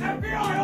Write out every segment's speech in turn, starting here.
FBI!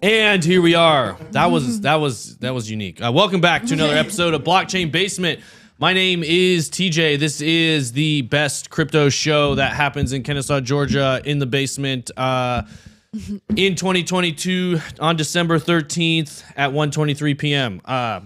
And here we are. That was unique. Welcome back to another episode of Blockchain Basement. My name is TJ. This is the best crypto show that happens in Kennesaw, Georgia, in the basement in 2022 on December 13th at 1:23 p.m.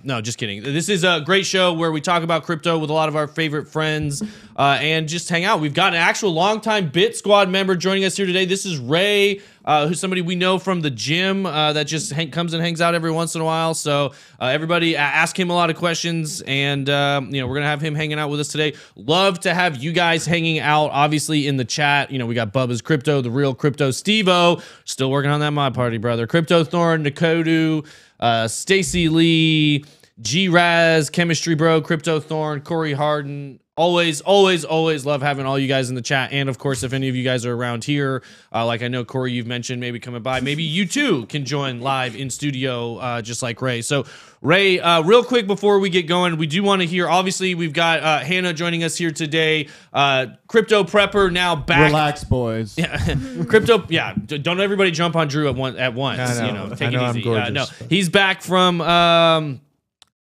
No, just kidding. This is a great show where we talk about crypto with a lot of our favorite friends and just hang out. We've got an actual longtime BitSquad member joining us here today. This is Ray, who's somebody we know from the gym that just comes and hangs out every once in a while. So everybody ask him a lot of questions, and you know, we're gonna have him hanging out with us today. Love to have you guys hanging out, obviously, in the chat. You know, we got Bubba's Crypto, The Real Crypto, Steve-O, still working on that mod party, brother. Crypto Thorn, Nikodu, Stacy Lee, G-Raz, Chemistry Bro, Crypto Thorn, Corey Harden. Always love having all you guys in the chat. And of course, if any of you guys are around here, like I know, Corey, you've mentioned maybe coming by, maybe you too can join live in studio, just like Ray. So Ray, real quick before we get going, we do want to hear, obviously, we've got Hannah joining us here today. Crypto Prepper now back. Relax, boys. Yeah. Crypto, yeah. Don't everybody jump on Drew at once. I know. You know, take it easy. No, he's back from...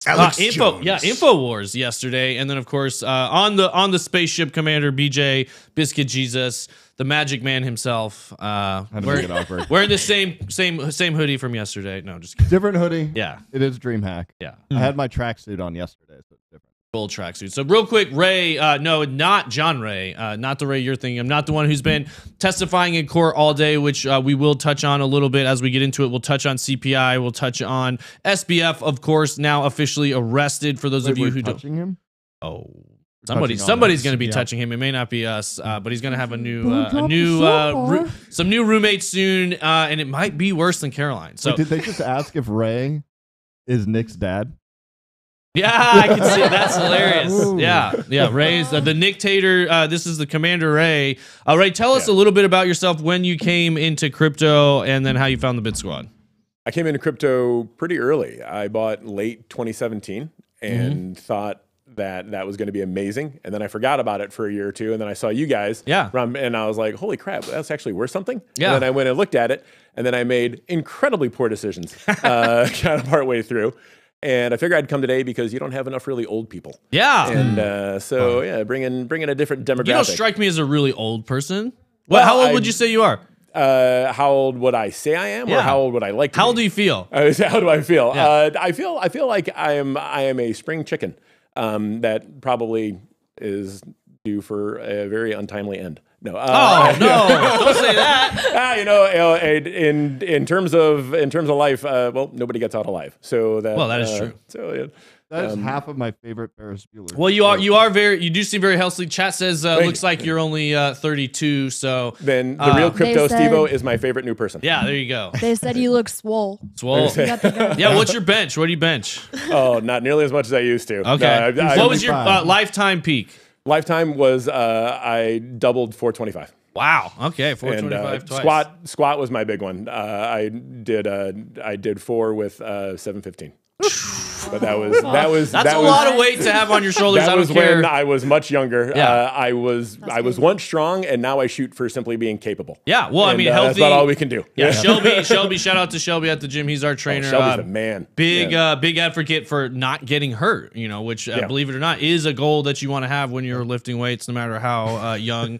Alex Jones. Yeah, InfoWars yesterday, and then of course on the spaceship commander BJ Biscuit Jesus, the Magic Man himself. Wearing the same hoodie from yesterday. No, just kidding. Different hoodie. Yeah, it is DreamHack. Yeah, I had my tracksuit on yesterday, so it's different. Gold tracksuit. So real quick, Ray. No, not John Ray. Not the Ray you're thinking. I'm not the one who's been testifying in court all day, which we will touch on a little bit as we get into it. We'll touch on CPI. We'll touch on SBF, of course. Now officially arrested. For those of you who don't. Him? Oh, somebody's going to be touching him. It may not be us, but he's going to have some new roommates soon, and it might be worse than Caroline. So wait, did they just ask if Ray is Nick's dad? Yeah, I can see it. That's hilarious. Ooh. Yeah. Ray's the Nictator. This is the Commander Ray. Ray, tell us a little bit about yourself, when you came into crypto, and then how you found the BitSquad. I came into crypto pretty early. I bought late 2017 and thought that was going to be amazing, and then I forgot about it for a year or two, and then I saw you guys. Yeah. And I was like, holy crap, that's actually worth something. Yeah. And then I went and looked at it, and then I made incredibly poor decisions kind of partway through. And I figure I'd come today because you don't have enough really old people. Yeah. And so, yeah, bring in a different demographic. You don't strike me as a really old person. Well, how old would you say you are? How old would I say I am, or how old would I like to be? How old do you feel? How do I feel? Yeah. I feel like I am a spring chicken that probably is due for a very untimely end. No. Oh no! Don't say that. In terms of life, well, nobody gets out alive. So that. Well, that is true. So yeah. That is half of my favorite Ferris Bueller. Well, you do seem very healthy. Chat says looks like you're only 32. So then the real crypto Steve-O is my favorite new person. Yeah, there you go. They said you look swole. Swole. Yeah. What's your bench? What do you bench? Oh, not nearly as much as I used to. Okay. No, what was your lifetime peak? Lifetime was I doubled 425. Wow. Okay, 425 twice. Squat was my big one. I did 4 with 715. But that's a lot of weight to have on your shoulders. That was when I was much younger. Yeah. I was once strong, and now I shoot for simply being capable. Yeah. Well, and, I mean, healthy. That's about all we can do. Yeah. Shelby. Shout out to Shelby at the gym. He's our trainer. Oh, Shelby's a man. Big advocate for not getting hurt. You know, which believe it or not is a goal that you want to have when you're lifting weights, no matter how young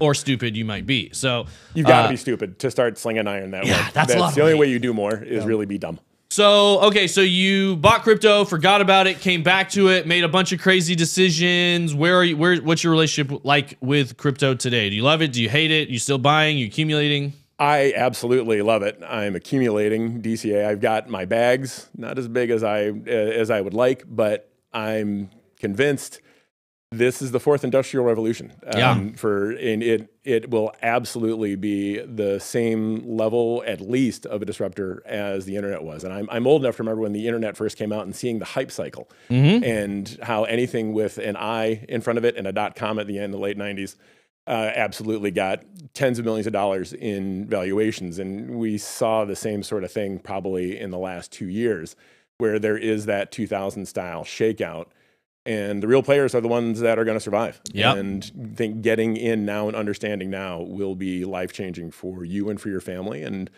or stupid you might be. So you've got to be stupid to start slinging iron that way. That's the only way you do more is really be dumb. So, okay, so you bought crypto, forgot about it, came back to it, made a bunch of crazy decisions. What's your relationship like with crypto today? Do you love it? Do you hate it? You still buying? You accumulating? I absolutely love it. I'm accumulating DCA. I've got my bags, not as big as I would like, but I'm convinced this is the fourth industrial revolution. It will absolutely be the same level, at least, of a disruptor as the internet was. And I'm old enough to remember when the internet first came out and seeing the hype cycle and how anything with an I in front of it and .com at the end of the late 90s absolutely got tens of millions of dollars in valuations. And we saw the same sort of thing probably in the last 2 years, where there is that 2000 style shakeout. And the real players are the ones that are going to survive. Yep. And I think getting in now and understanding now will be life-changing for you and for your family. And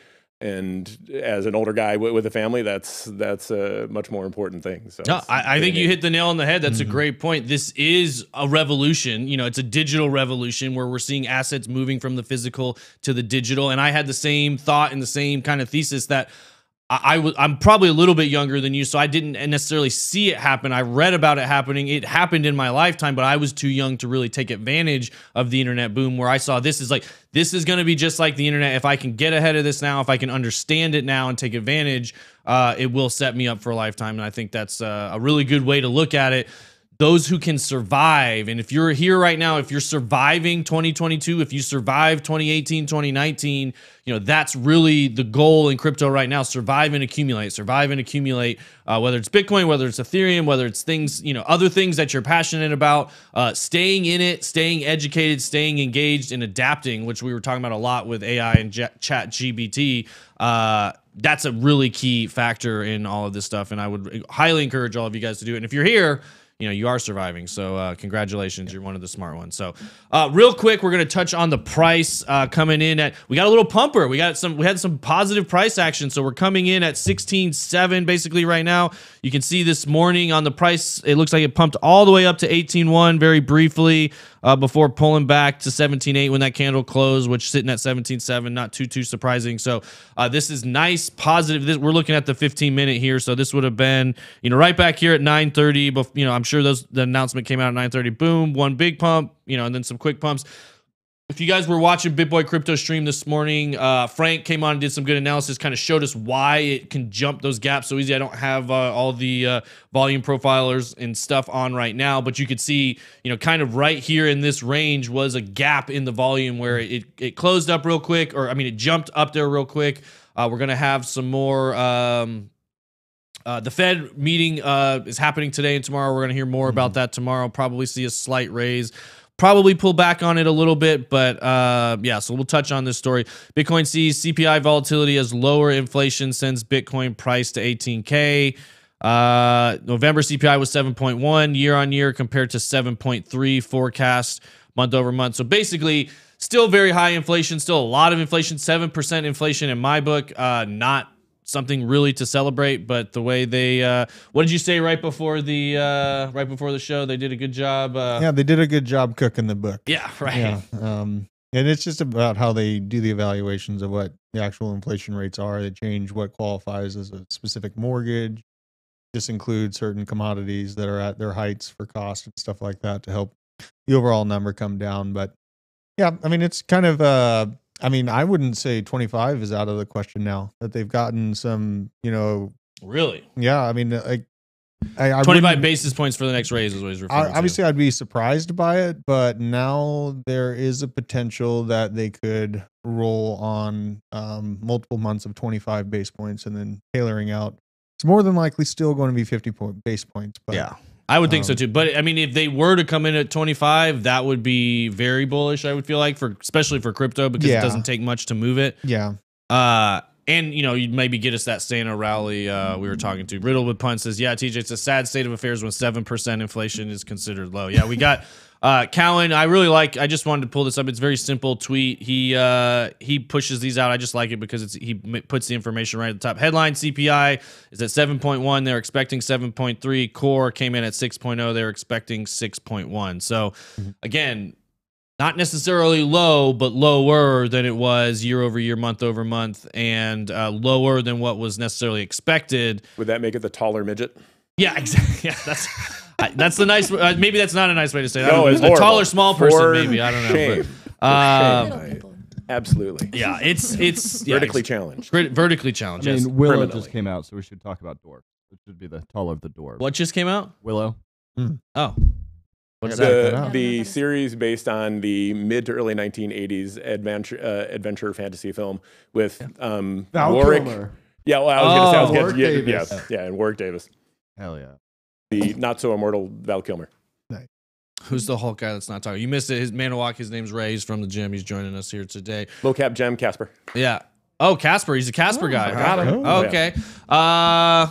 And as an older guy with a family, that's a much more important thing. So no, I think you hit the nail on the head. That's a great point. This is a revolution. You know, it's a digital revolution where we're seeing assets moving from the physical to the digital. And I had the same thought and the same kind of thesis that I'm probably a little bit younger than you, so I didn't necessarily see it happen. I read about it happening. It happened in my lifetime, but I was too young to really take advantage of the internet boom, where I saw this is like, this is going to be just like the internet. If I can get ahead of this now, if I can understand it now and take advantage, it will set me up for a lifetime. And I think that's a really good way to look at it. Those who can survive, and if you're here right now, if you're surviving 2022, if you survive 2018, 2019, you know, that's really the goal in crypto right now. Survive and accumulate, whether it's Bitcoin, whether it's Ethereum, whether it's things, you know, other things that you're passionate about, staying in it, staying educated, staying engaged, and adapting, which we were talking about a lot with AI and ChatGPT. That's a really key factor in all of this stuff, and I would highly encourage all of you guys to do it. And if you're here, you know, you are surviving, so congratulations, you're one of the smart ones. So real quick, we're going to touch on the price coming in at, we got a little pumper, we had some positive price action, so we're coming in at 16.7 basically right now. You can see this morning on the price, it looks like it pumped all the way up to 18.1 very briefly before pulling back to 17.8 when that candle closed, which sitting at 17.7, not too surprising. So this is nice, positive. We're looking at the 15-minute here, so this would have been, you know, right back here at 9:30, but you know, I'm sure the announcement came out at 9:30. Boom, one big pump, you know, and then some quick pumps. If you guys were watching BitBoy Crypto stream this morning, Frank came on and did some good analysis, kind of showed us why it can jump those gaps so easy. I don't have all the volume profilers and stuff on right now, but you could see, you know, kind of right here in this range was a gap in the volume where it closed up real quick, or I mean, it jumped up there real quick. We're going to have some more... the Fed meeting is happening today and tomorrow. We're going to hear more about that tomorrow. Probably see a slight raise. Probably pull back on it a little bit, but yeah, so we'll touch on this story. Bitcoin sees CPI volatility as lower inflation sends Bitcoin price to 18K. November CPI was 7.1 year-on-year compared to 7.3 forecast month-over-month. So basically... still very high inflation, still a lot of inflation, 7% inflation in my book. Not something really to celebrate, but the way they, what did you say right before the show? They did a good job. Yeah, they did a good job cooking the book. Yeah, right. Yeah, and it's just about how they do the evaluations of what the actual inflation rates are. They change what qualifies as a specific mortgage, just include certain commodities that are at their heights for cost and stuff like that to help the overall number come down. But yeah, I mean, it's kind of, I mean, I wouldn't say 25 is out of the question now that they've gotten some, you know. Really? Yeah, I mean, like. 25 basis points for the next raise is what he's referring to. Obviously, I'd be surprised by it, but now there is a potential that they could roll on multiple months of 25 base points and then tailoring out. It's more than likely still going to be 50 base points. But, yeah. I would think so too, but I mean, if they were to come in at 25, that would be very bullish. I would feel like especially for crypto, because it doesn't take much to move it. Yeah. And you know, you'd maybe get us that Santa rally we were talking to. Riddle with Punt says, "Yeah, TJ, it's a sad state of affairs when 7% inflation is considered low." Yeah, we got Cowan. I just wanted to pull this up. It's a very simple tweet. He pushes these out. I just like it because he puts the information right at the top. Headline CPI is at 7.1. They're expecting 7.3. Core came in at 6.0. They're expecting 6.1. So again, not necessarily low, but lower than it was year over year, month over month, and lower than what was necessarily expected. Would that make it the taller midget? Yeah, exactly. Yeah, that's that's the nice. Maybe that's not a nice way to say that. No, it's a taller, small person. For maybe I don't know. Shame. But, absolutely. Yeah, it's vertically challenged. Vertically challenged. I mean, Willow just came out, so we should talk about dwarf. It should be the taller of the dwarf. What just came out? Willow. Oh. The series based on the mid to early 1980s adventure fantasy film with Warwick. Yeah, well, and Warwick Davis. Hell yeah. The not so immortal Val Kilmer. Nice. Who's the Hulk guy that's not talking? You missed it. His man to walk. His name's Ray. He's from the gym. He's joining us here today. Low cap gem Casper. Yeah. Oh, Casper. He's a Casper guy. Got him. Okay.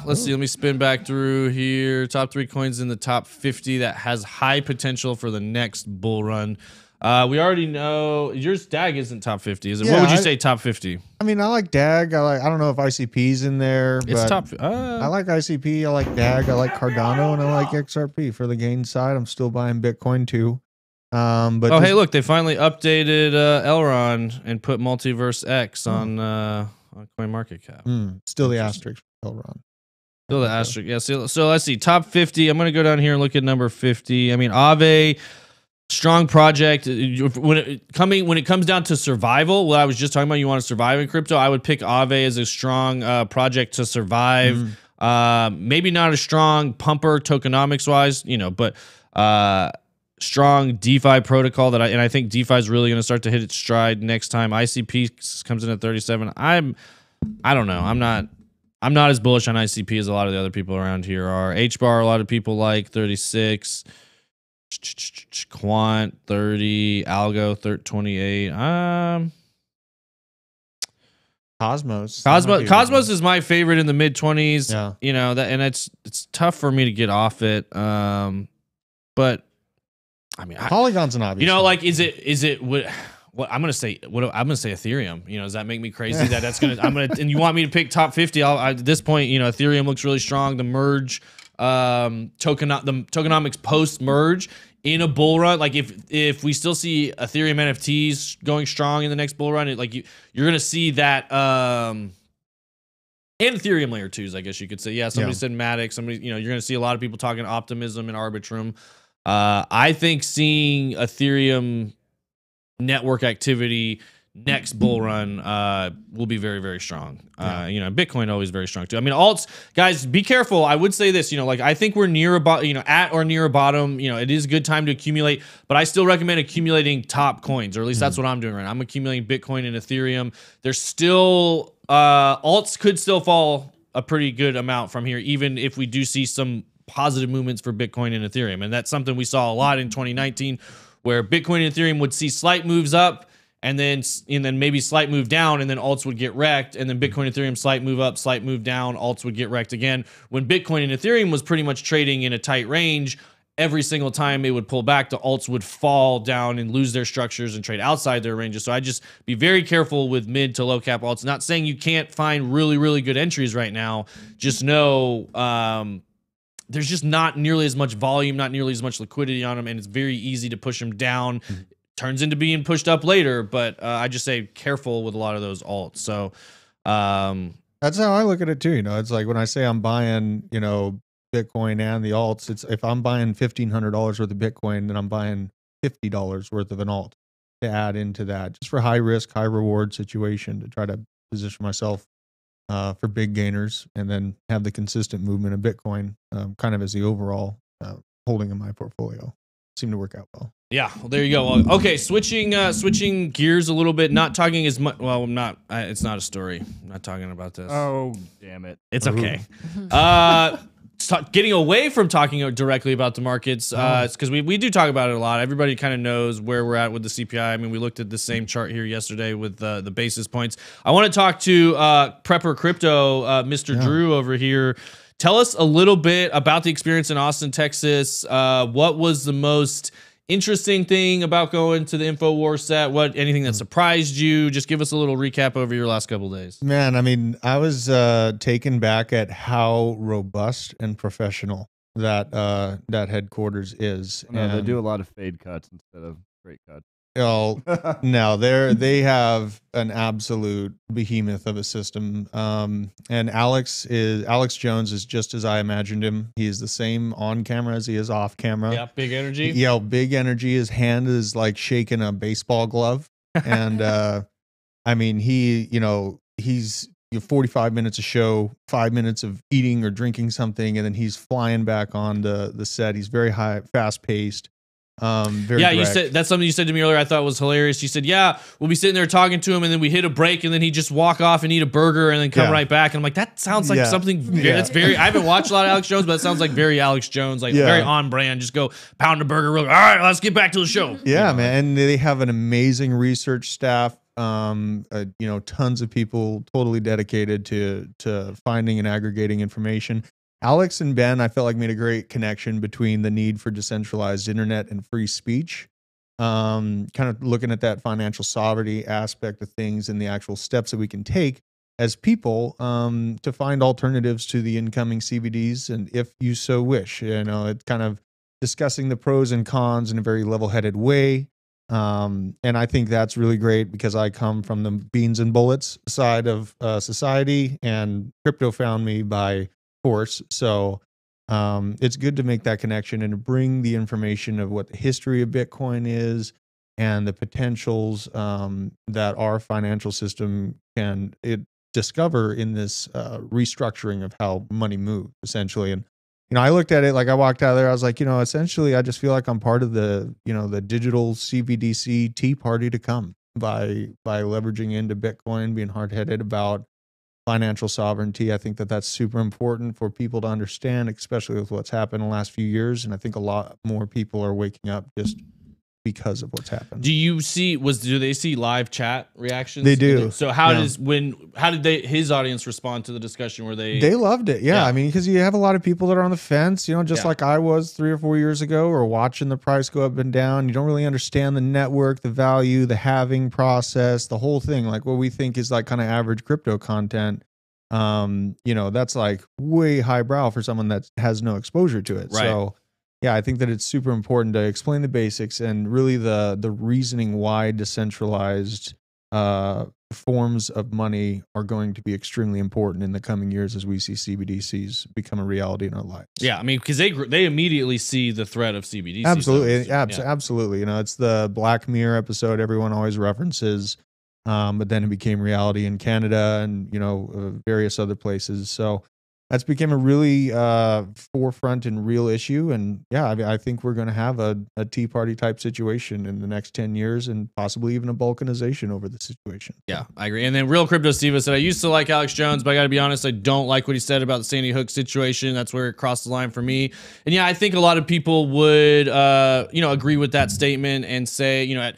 Let's see. Let me spin back through here. Top 3 coins in the top 50 that has high potential for the next bull run. We already know yours. DAG isn't top 50, is it? Yeah, what would you say top 50? I mean, I like DAG. I don't know if ICP's in there. It's but top. I like ICP. I like DAG. I like Cardano, and I like XRP for the gain side. I'm still buying Bitcoin too. But oh, hey, look, they finally updated Elrond and put Multiverse X on CoinMarketCap. Still the asterisk for Elrond. Still the asterisk. Yeah. So let's see. Top 50. I'm going to go down here and look at number 50. I mean, Aave, strong project. When it comes down to survival, what I was just talking about, you want to survive in crypto, I would pick Aave as a strong project to survive. Maybe not a strong pumper tokenomics wise, you know, but strong DeFi protocol that I think DeFi is really going to start to hit its stride next time. ICP comes in at 37. I don't know. I'm not as bullish on ICP as a lot of the other people around here are. HBAR, a lot of people like 36. Quant 30. Algo 28. Cosmos is my favorite in the mid 20s. Yeah. You know that, and it's tough for me to get off it. But I mean, Polygon's an obvious. You know, one. Like I'm gonna say Ethereum. You know, does that make me crazy that that's gonna? And you want me to pick top 50? At this point, you know, Ethereum looks really strong. The merge, the tokenomics post merge in a bull run. Like if we still see Ethereum NFTs going strong in the next bull run, you're gonna see that. And Ethereum layer twos, I guess you could say. Yeah, somebody said Matic. Somebody, you know, you're gonna see a lot of people talking optimism and Arbitrum. I think seeing Ethereum network activity next bull run will be very, very strong. You know, Bitcoin always very strong too. I mean, alts, guys, be careful. I would say this, you know, like I think we're near about, you know, at or near a bottom. You know, it is a good time to accumulate, but I still recommend accumulating top coins, or at least that's what I'm doing right now. I'm accumulating Bitcoin and Ethereum. There's still alts could still fall a pretty good amount from here, even if we do see some positive movements for Bitcoin and Ethereum. And that's something we saw a lot in 2019, where Bitcoin and Ethereum would see slight moves up and then maybe slight move down, and then alts would get wrecked, and then Bitcoin and Ethereum slight move up, slight move down, alts would get wrecked again. When Bitcoin and Ethereum was pretty much trading in a tight range, every single time they would pull back, the alts would fall down and lose their structures and trade outside their ranges. So I just be very careful with mid to low cap alts. Not saying you can't find really, really good entries right now. Just know, there's just not nearly as much volume, not nearly as much liquidity on them, and it's very easy to push them down. Turns into being pushed up later, but I just say careful with a lot of those alts. So that's how I look at it too. You know, it's like when I say I'm buying, you know, Bitcoin and the alts, it's if I'm buying $1,500 worth of Bitcoin, then I'm buying $50 worth of an alt to add into that, just for high risk, high reward situation, to try to position myself for big gainers, and then have the consistent movement of Bitcoin kind of as the overall holding in my portfolio. Seemed to work out well. Yeah, well, there you go. Well, okay, switching gears a little bit. Not talking as much. Well, I'm not. It's not a story. I'm not talking about this. Oh, damn it. It's okay. Getting away from talking directly about the markets, because we do talk about it a lot. Everybody kind of knows where we're at with the CPI. I mean, we looked at the same chart here yesterday with the basis points. I want to talk to Prepper Crypto, Mr. Drew over here. Tell us a little bit about the experience in Austin, Texas. What was the most interesting thing about going to the InfoWars set? Anything that surprised you? Just give us a little recap over your last couple of days. Man, I mean, I was taken back at how robust and professional that that headquarters is. No, they do a lot of fade cuts instead of straight cuts. Oh, no, they have an absolute behemoth of a system. And Alex Jones is just as I imagined him. He is the same on camera as he is off camera. Yeah, big energy. Yeah, big energy. His hand is like shaking a baseball glove. And I mean, he's 45 minutes of show, 5 minutes of eating or drinking something, and then he's flying back on the set. He's very high, fast paced. You said that's something you said to me earlier I thought was hilarious. You said, yeah, we'll be sitting there talking to him, and then we hit a break, and then he just walk off and eat a burger and then come right back. And I'm like, that sounds like something that's very, I haven't watched a lot of Alex Jones, but it sounds like very Alex Jones, like very on brand. Just go pound a burger real quick. All right, let's get back to the show. Yeah, you know, man. And they have an amazing research staff, you know, tons of people totally dedicated to finding and aggregating information. Alex and Ben, I felt like, made a great connection between the need for decentralized internet and free speech kind of looking at that financial sovereignty aspect of things and the actual steps that we can take as people to find alternatives to the incoming CBDs, and if you so wish, you know, it's kind of discussing the pros and cons in a very level-headed way. And I think that's really great because I come from the beans and bullets side of society, and crypto found me by force. So it's good to make that connection and to bring the information of what the history of Bitcoin is and the potentials that our financial system can discover in this restructuring of how money moves, essentially. And you know, I looked at it like I walked out of there. I was like, you know, essentially, I just feel like I'm part of the, you know, the digital CBDC tea party to come by leveraging into Bitcoin, being hard-headed about financial sovereignty. I think that that's super important for people to understand, especially with what's happened in the last few years. And I think a lot more people are waking up just because of what's happened. Do you see, do they see live chat reactions? They do. So how does, how did his audience respond to the discussion? Were they? They loved it. Yeah. I mean, because you have a lot of people that are on the fence, you know, just like I was 3 or 4 years ago, or watching the price go up and down. You don't really understand the network, the value, the halving process, the whole thing. Like what we think is like kind of average crypto content. You know, that's like way highbrow for someone that has no exposure to it. Right. So yeah, I think that it's super important to explain the basics and really the reasoning why decentralized forms of money are going to be extremely important in the coming years as we see CBDCs become a reality in our lives. Yeah, I mean, because they immediately see the threat of CBDCs. Absolutely, absolutely. You know, it's the Black Mirror episode everyone always references, but then it became reality in Canada and, you know, various other places. So that's became a really forefront and real issue. And yeah, I think we're going to have a tea party type situation in the next 10 years and possibly even a balkanization over the situation. Yeah, I agree. And then Real Crypto Steve-O said, I used to like Alex Jones, but I got to be honest, I don't like what he said about the Sandy Hook situation. That's where it crossed the line for me. And yeah, I think a lot of people would, you know, agree with that statement and say, you know,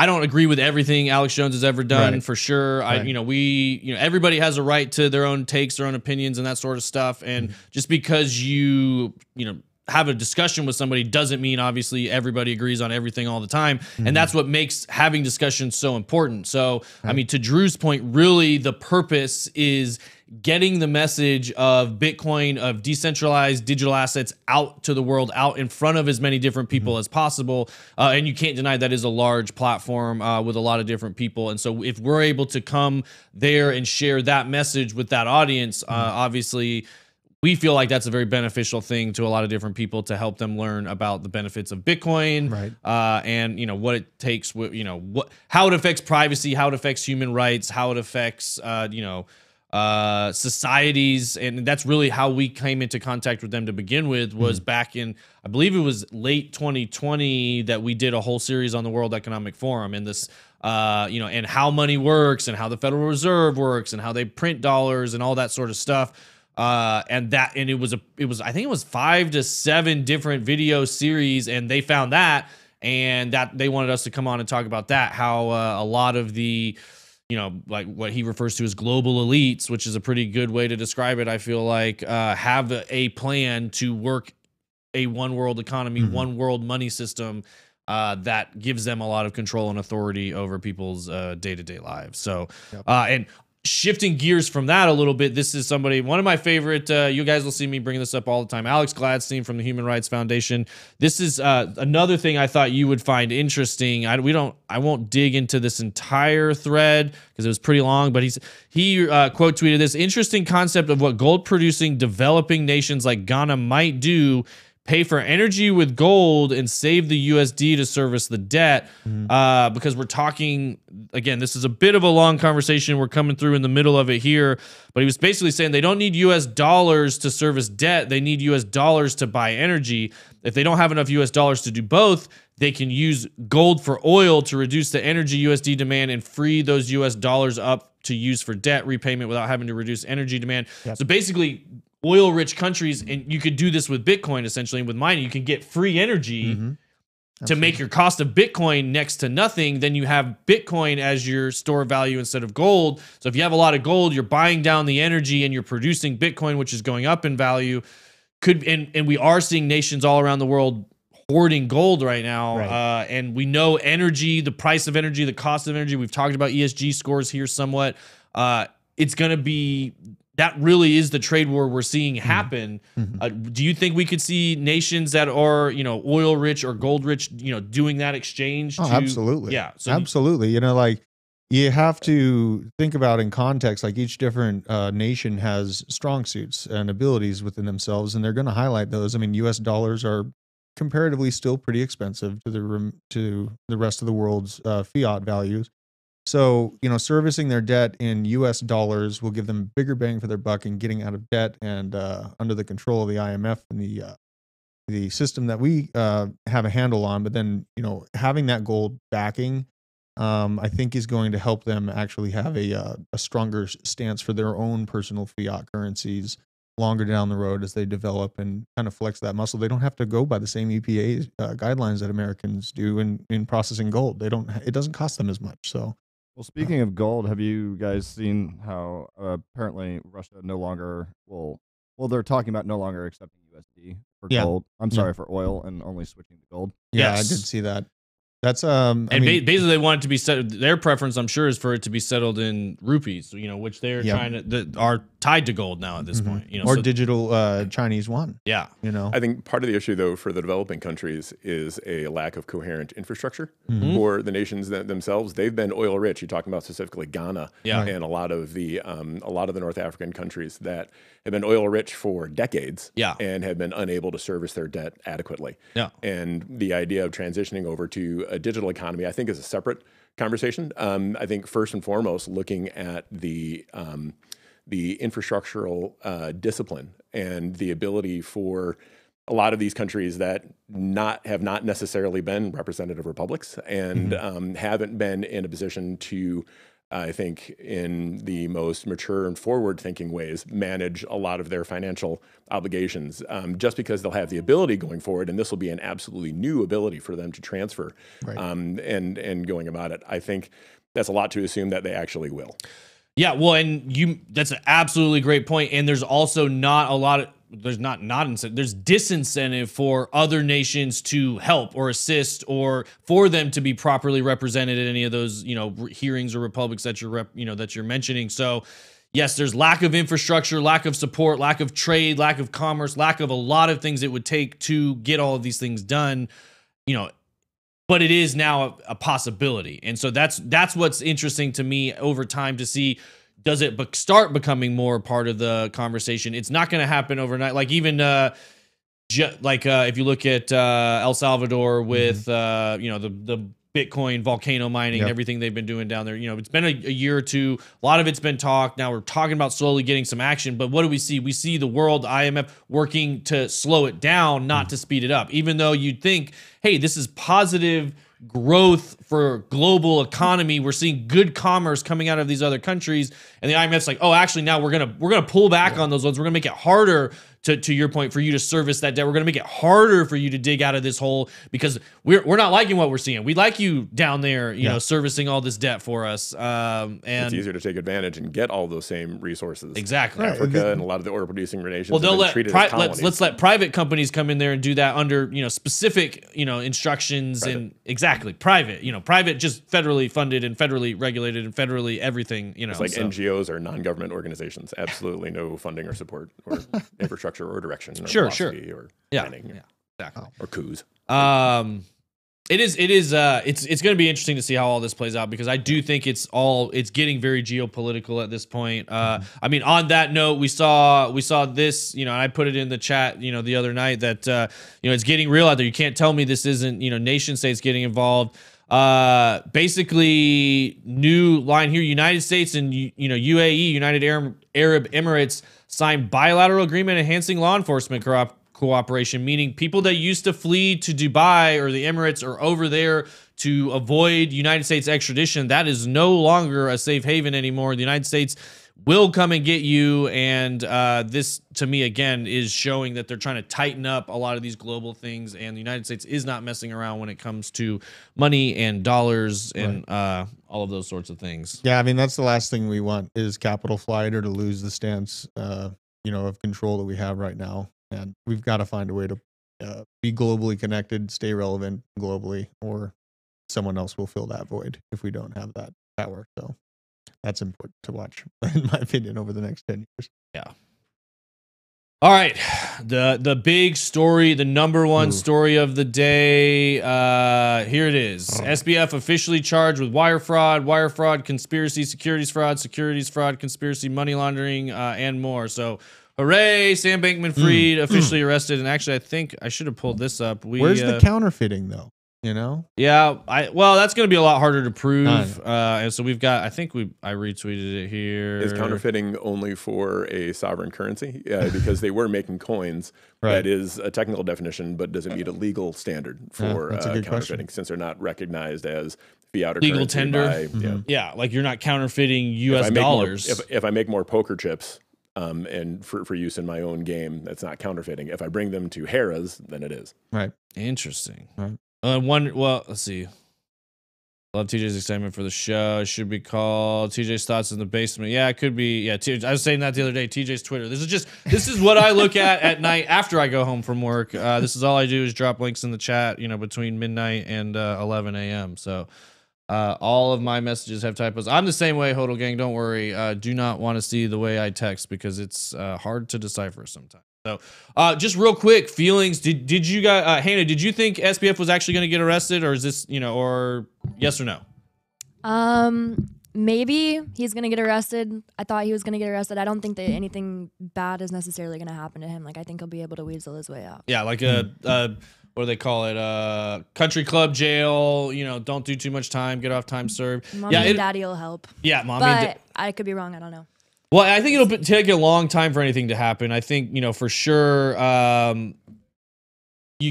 I don't agree with everything Alex Jones has ever done, for sure. Right. You know, everybody has a right to their own takes, their own opinions, and that sort of stuff. And just because you know, have a discussion with somebody doesn't mean obviously everybody agrees on everything all the time. And that's what makes having discussions so important. So, I mean, to Drew's point, really the purpose is getting the message of Bitcoin, of decentralized digital assets out to the world, out in front of as many different people as possible. And you can't deny that is a large platform with a lot of different people. And so if we're able to come there and share that message with that audience, obviously we feel like that's a very beneficial thing to a lot of different people to help them learn about the benefits of Bitcoin, and you know what it takes, you know how it affects privacy, how it affects human rights, how it affects you know societies. And that's really how we came into contact with them to begin with, was back in, I believe it was late 2020 that we did a whole series on the World Economic Forum and this, you know, and how money works and how the Federal Reserve works and how they print dollars and all that sort of stuff. And it was I think it was 5 to 7 different video series, and they found that, and that they wanted us to come on and talk about that, how a lot of the, you know, like what he refers to as global elites, which is a pretty good way to describe it, I feel like, have a plan to work a one-world economy, one-world money system that gives them a lot of control and authority over people's day-to-day lives. So, and shifting gears from that a little bit, this is somebody, one of my favorite, you guys will see me bring this up all the time, Alex Gladstein from the Human Rights Foundation. This is another thing I thought you would find interesting. I won't dig into this entire thread because it was pretty long, but he quote tweeted this interesting concept of what gold producing developing nations like Ghana might do: pay for energy with gold and save the USD to service the debt. Because we're talking, again, this is a bit of a long conversation. We're coming through in the middle of it here, but he was basically saying they don't need US dollars to service debt. They need US dollars to buy energy. If they don't have enough US dollars to do both, they can use gold for oil to reduce the energy USD demand and free those US dollars up to use for debt repayment without having to reduce energy demand. So basically, oil-rich countries, and you could do this with Bitcoin, essentially, with mining. You can get free energy to make your cost of Bitcoin next to nothing. Then you have Bitcoin as your store of value instead of gold. So if you have a lot of gold, you're buying down the energy and you're producing Bitcoin, which is going up in value. And we are seeing nations all around the world hoarding gold right now. Right. And we know energy, the price of energy, the cost of energy. We've talked about ESG scores here somewhat. It's going to be, that really is the trade war we're seeing happen. Mm-hmm. Do you think we could see nations that are, you know, oil rich or gold rich, you know, doing that exchange? Oh, absolutely. Yeah. So absolutely. You know, like, you have to think about in context, like each different nation has strong suits and abilities within themselves, and they're going to highlight those. I mean, U.S. dollars are comparatively still pretty expensive to the rest of the world's fiat values. So, you know, servicing their debt in U.S. dollars will give them bigger bang for their buck in getting out of debt and under the control of the IMF and the system that we have a handle on. But then, you know, having that gold backing, I think is going to help them actually have a stronger stance for their own personal fiat currencies longer down the road as they develop and kind of flex that muscle. They don't have to go by the same EPA guidelines that Americans do in processing gold. They don't. It doesn't cost them as much. So, well, speaking of gold, have you guys seen how apparently Russia no longer will? Well, they're talking about no longer accepting USD for gold. I'm sorry, for oil, and only switching to gold. Yeah, yes. I did see that. That's and basically they want it to be settled. Their preference, I'm sure, is for it to be settled in rupees, you know, which they're trying to are tied to gold now at this point, you know, or so, digital Chinese yuan. Yeah, you know, I think part of the issue though for the developing countries is a lack of coherent infrastructure for the nations themselves. They've been oil rich. You're talking about specifically Ghana, and a lot of the North African countries that have been oil rich for decades, and have been unable to service their debt adequately. Yeah, and the idea of transitioning over to a digital economy, I think, is a separate conversation. I think first and foremost, looking at the infrastructural discipline and the ability for a lot of these countries that have not necessarily been representative republics and haven't been in a position to, I think, in the most mature and forward-thinking ways, manage a lot of their financial obligations, just because they'll have the ability going forward, and this will be an absolutely new ability for them to transfer and going about it. I think that's a lot to assume that they actually will. Yeah, well, and that's an absolutely great point. And there's also not a lot of, there's disincentive for other nations to help or assist or for them to be properly represented at any of those, you know, hearings or republics that you're mentioning. So yes, there's lack of infrastructure, lack of support, lack of trade, lack of commerce, lack of a lot of things it would take to get all of these things done, you know, but it is now a possibility. And so that's what's interesting to me over time to see. Does it start becoming more part of the conversation? It's not going to happen overnight. Like even if you look at El Salvador with you know, the Bitcoin volcano mining, and everything they've been doing down there. You know, it's been a year or two. A lot of it's been talked. Now we're talking about slowly getting some action. But what do we see? We see the world, IMF, working to slow it down, not to speed it up. Even though you'd think, hey, this is positive growth for global economy, we're seeing good commerce coming out of these other countries, and the IMF's like, oh, actually now we're gonna pull back on those loans. We're gonna make it harder to your point for you to service that debt. We're gonna make it harder for you to dig out of this hole because we're not liking what we're seeing. We'd like you down there, you know, servicing all this debt for us. And it's easier to take advantage and get all those same resources. Exactly. Africa and a lot of the oil producing nations. Well, let's let private companies come in there and do that under, you know, specific, you know, instructions and private, you know, just federally funded and federally regulated and federally everything, you know. It's like NGOs or non-government organizations, absolutely no funding or support or infrastructure or direction or philosophy or planning or coups. It's going to be interesting to see how all this plays out because I do think it's getting very geopolitical at this point. I mean, on that note, we saw this, you know, and I put it in the chat, you know, the other night that, you know, it's getting real out there. You can't tell me this isn't, you know, nation states getting involved. Basically new line here, United States and, you know, UAE, United Arab Emirates signed bilateral agreement enhancing law enforcement cooperation, meaning people that used to flee to Dubai or the Emirates are over there to avoid United States extradition. That is no longer a safe haven anymore. The United States will come and get you. And this, to me, again, is showing that they're trying to tighten up a lot of these global things. And the United States is not messing around when it comes to money and dollars and all of those sorts of things. Yeah, I mean, that's the last thing we want is capital flight or to lose the stance, you know, of control that we have right now. And we've got to find a way to be globally connected, stay relevant globally, or someone else will fill that void if we don't have that power. So that's important to watch, in my opinion, over the next 10 years. Yeah. All right. The big story, the number one story of the day. Here it is. SBF officially charged with wire fraud, conspiracy, securities fraud, conspiracy, money laundering, and more. So hooray, Sam Bankman-Fried officially arrested. And actually, I think I should have pulled this up. Where's the counterfeiting, though? You know? Yeah. Well, that's going to be a lot harder to prove. And so we've got, I think I retweeted it here. Is counterfeiting only for a sovereign currency? Yeah, because they were making coins. Right. That is a technical definition, but does it meet a legal standard for counterfeiting question. Since they're not recognized as fiat or legal tender? Yeah, like you're not counterfeiting U.S. dollars. If I make more poker chips and for use in my own game, that's not counterfeiting. If I bring them to Harrah's, then it is. Right. Interesting. Right. Well, let's see. Love TJ's excitement for the show. It should be called TJ's Thoughts in the Basement. Yeah, it could be. Yeah, I was saying that the other day. TJ's Twitter. This is what I look at night after I go home from work. This is all I do is drop links in the chat, you know, between midnight and 11 a.m. So all of my messages have typos. I'm the same way, Hodel Gang. Don't worry. Do not want to see the way I text because it's hard to decipher sometimes. So, just real quick, feelings. Did you guys, Hannah? Did you think SBF was actually going to get arrested, or is this, you know, or yes or no? Maybe he's going to get arrested. I thought he was going to get arrested. I don't think that anything bad is necessarily going to happen to him. Like I think he'll be able to weasel his way out. Yeah, like what do they call it? Country club jail. You know, don't do too much time. Get off time served. Mommy and daddy will help. Yeah, mommy. But I could be wrong. I don't know. Well, I think it'll take a long time for anything to happen. I think, you know, for sure, we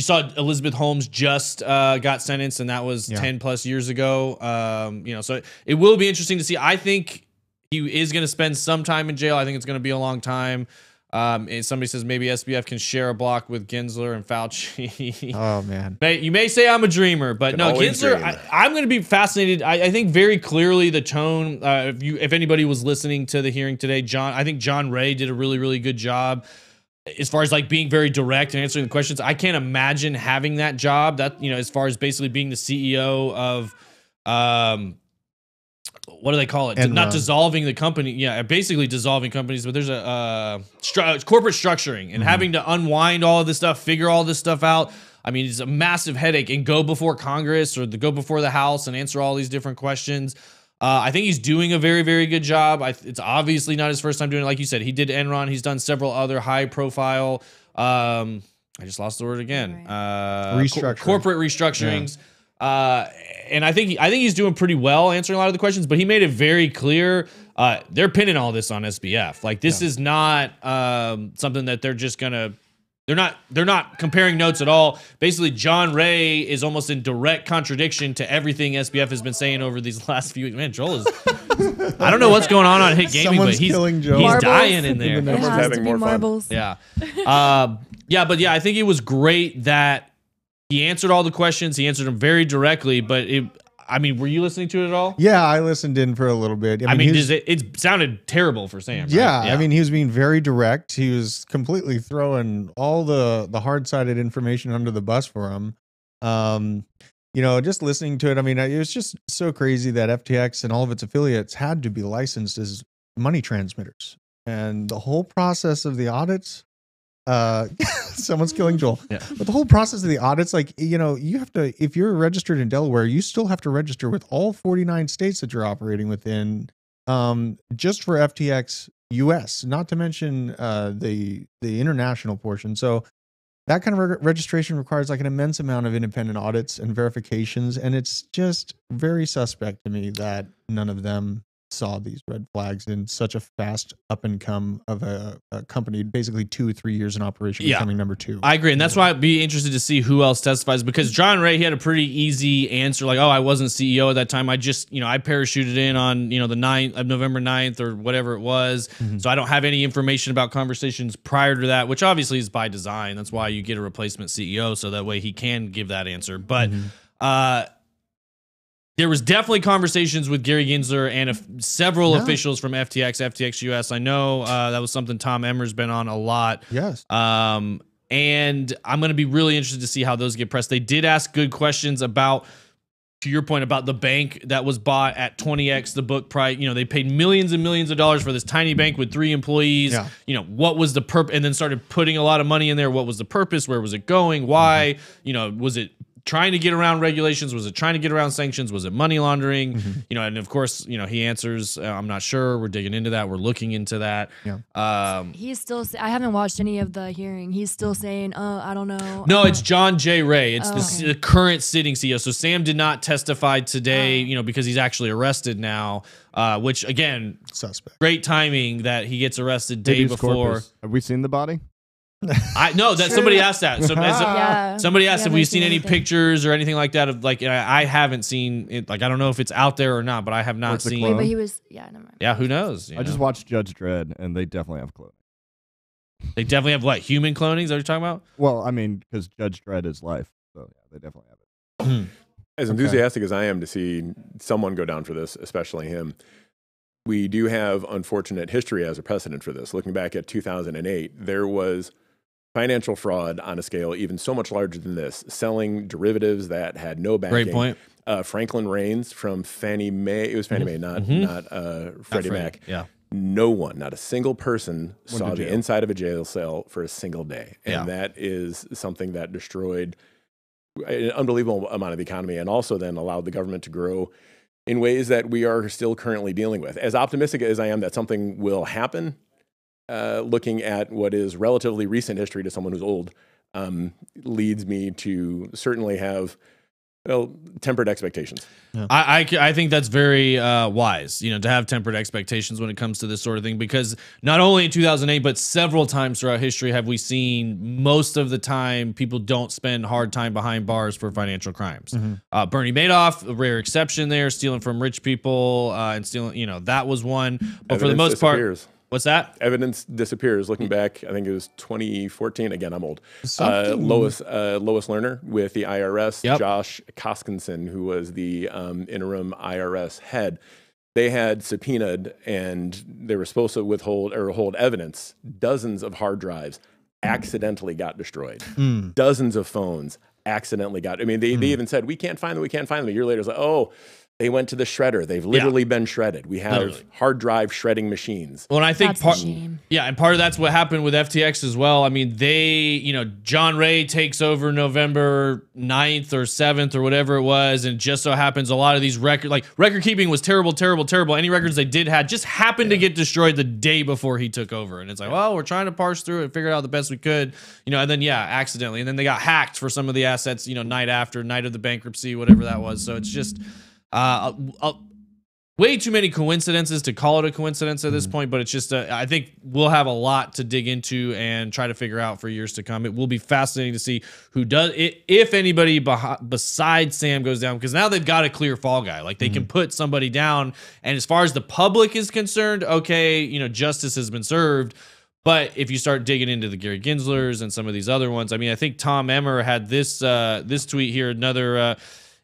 saw Elizabeth Holmes just got sentenced, and that was 10 plus years ago. You know, so it will be interesting to see. I think he is going to spend some time in jail. I think it's going to be a long time. And somebody says maybe SBF can share a block with Gensler and Fauci. Oh, man. You may say I'm a dreamer, but no, Gensler, I'm going to be fascinated. I think very clearly the tone, if anybody was listening to the hearing today, I think John Ray did a really, really good job as far as like being very direct and answering the questions. I can't imagine having that job that, you know, as far as basically being the CEO of, what do they call it? Enron. Not dissolving the company. Yeah, basically dissolving companies, but there's a corporate structuring and having to unwind all of this stuff, figure all this stuff out. I mean, it's a massive headache and go before Congress or go before the House and answer all these different questions. I think he's doing a very, very good job. It's obviously not his first time doing it. Like you said, he did Enron. He's done several other high profile. I just lost the word again. Corporate restructurings. Yeah. And I think he's doing pretty well answering a lot of the questions, but he made it very clear they're pinning all this on SBF. Like this is not something that they're just gonna. They're not comparing notes at all. Basically, John Ray is almost in direct contradiction to everything SBF has been saying over these last few weeks. Man, Joel is. I don't know what's going on Hit Gaming, but he's dying in there. Everyone's having more marbles. Fun. Yeah, but yeah, I think it was great that. He answered all the questions. He answered them very directly, but I mean, were you listening to it at all? Yeah, I listened in for a little bit. I mean it sounded terrible for Sam. Right? Yeah, I mean, he was being very direct. He was completely throwing all the hard-sided information under the bus for him. You know, just listening to it, I mean, it was just so crazy that FTX and all of its affiliates had to be licensed as money transmitters. And the whole process of the audits... someone's killing Joel. Yeah. But the whole process of the audits, like, you know, you have to, if you're registered in Delaware, you still have to register with all 49 states that you're operating within, just for FTX US, not to mention the international portion. So that kind of registration requires like an immense amount of independent audits and verifications. And it's just very suspect to me that none of them saw these red flags in such a fast up and come of a company, basically 2 or 3 years in operation, becoming number two. I agree. And that's why I'd be interested to see who else testifies, because John Ray, he had a pretty easy answer. Like, oh, I wasn't CEO at that time. I just, you know, I parachuted in on, you know, the 9th of November 9th or whatever it was. So I don't have any information about conversations prior to that, which obviously is by design. That's why you get a replacement CEO. So that way he can give that answer. But, there was definitely conversations with Gary Gensler and several officials from FTX, FTX US. I know that was something Tom Emmer's been on a lot. Yes. And I'm going to be really interested to see how those get pressed. They did ask good questions about, to your point, about the bank that was bought at 20x the book price. You know, they paid millions and millions of dollars for this tiny bank with 3 employees. Yeah. You know, what was the purpose? And then started putting a lot of money in there. What was the purpose? Where was it going? Why? Mm-hmm. You know, was it trying to get around regulations? Was it trying to get around sanctions? Was it money laundering? Mm-hmm. You know, and of course, you know, he answers, I'm not sure. We're digging into that. We're looking into that. Yeah. He's still, I haven't watched any of the hearing. He's still saying, I don't know. No, it's John J. Ray. It's the current sitting CEO. So Sam did not testify today, you know, because he's actually arrested now, which again, suspect. Great timing that he gets arrested day before. Corpus. Have we seen the body? I know that somebody asked that. Somebody asked if we've seen any pictures or anything like that of like, I haven't seen it. Like, I don't know if it's out there or not, but I have not seen. Wait, but he was, never mind. Yeah, who knows? I just watched Judge Dredd, and they definitely have cloning. They definitely have what, human cloning? Is that what you're talking about? Well, I mean, because Judge Dredd is life, so yeah, they definitely have it. As enthusiastic as I am to see someone go down for this, especially him. We do have unfortunate history as a precedent for this. Looking back at 2008, there was financial fraud on a scale even so much larger than this, selling derivatives that had no backing. Great point. Franklin Raines from Fannie Mae. It was Fannie Mae, not Freddie Mac. Yeah. No one, not a single person saw the inside of a jail cell for a single day. And that is something that destroyed an unbelievable amount of the economy and also then allowed the government to grow in ways that we are still currently dealing with. As optimistic as I am that something will happen, looking at what is relatively recent history to someone who's old leads me to certainly have tempered expectations. Yeah. I think that's very wise, you know, to have tempered expectations when it comes to this sort of thing, because not only in 2008, but several times throughout history have we seen most of the time people don't spend hard time behind bars for financial crimes. Mm-hmm. Bernie Madoff, a rare exception there, stealing from rich people and stealing, you know, that was one. But evidence for the most disappears. Part... What's that? Evidence disappears. Looking back, I think it was 2014. Again, I'm old. Lois Lerner with the IRS, Josh Koskinson, who was the interim IRS head. They had subpoenaed and they were supposed to withhold or hold evidence. Dozens of hard drives accidentally got destroyed. Mm. Dozens of phones accidentally got. I mean, they even said, we can't find them. We can't find them. A year later, it's like, oh, they went to the shredder. They've literally been shredded. We have hard drive shredding machines. Well, and I think part of that's what happened with FTX as well. I mean, John Ray takes over November 9th or 7th or whatever it was, and just so happens a lot of these record keeping was terrible, terrible, terrible. Any records they did had just happened to get destroyed the day before he took over, and it's like, well, we're trying to parse through it and figure out the best we could, you know, and then accidentally, and then they got hacked for some of the assets, you know, night of the bankruptcy, whatever that was. So it's just. Way too many coincidences to call it a coincidence at this point, but it's just, I think we'll have a lot to dig into and try to figure out for years to come. It will be fascinating to see who does it, if anybody besides Sam goes down, because now they've got a clear fall guy. Like, they can put somebody down, and as far as the public is concerned, okay, you know, justice has been served. But if you start digging into the Gary Genslers and some of these other ones, I mean, I think Tom Emmer had this, this tweet here, another,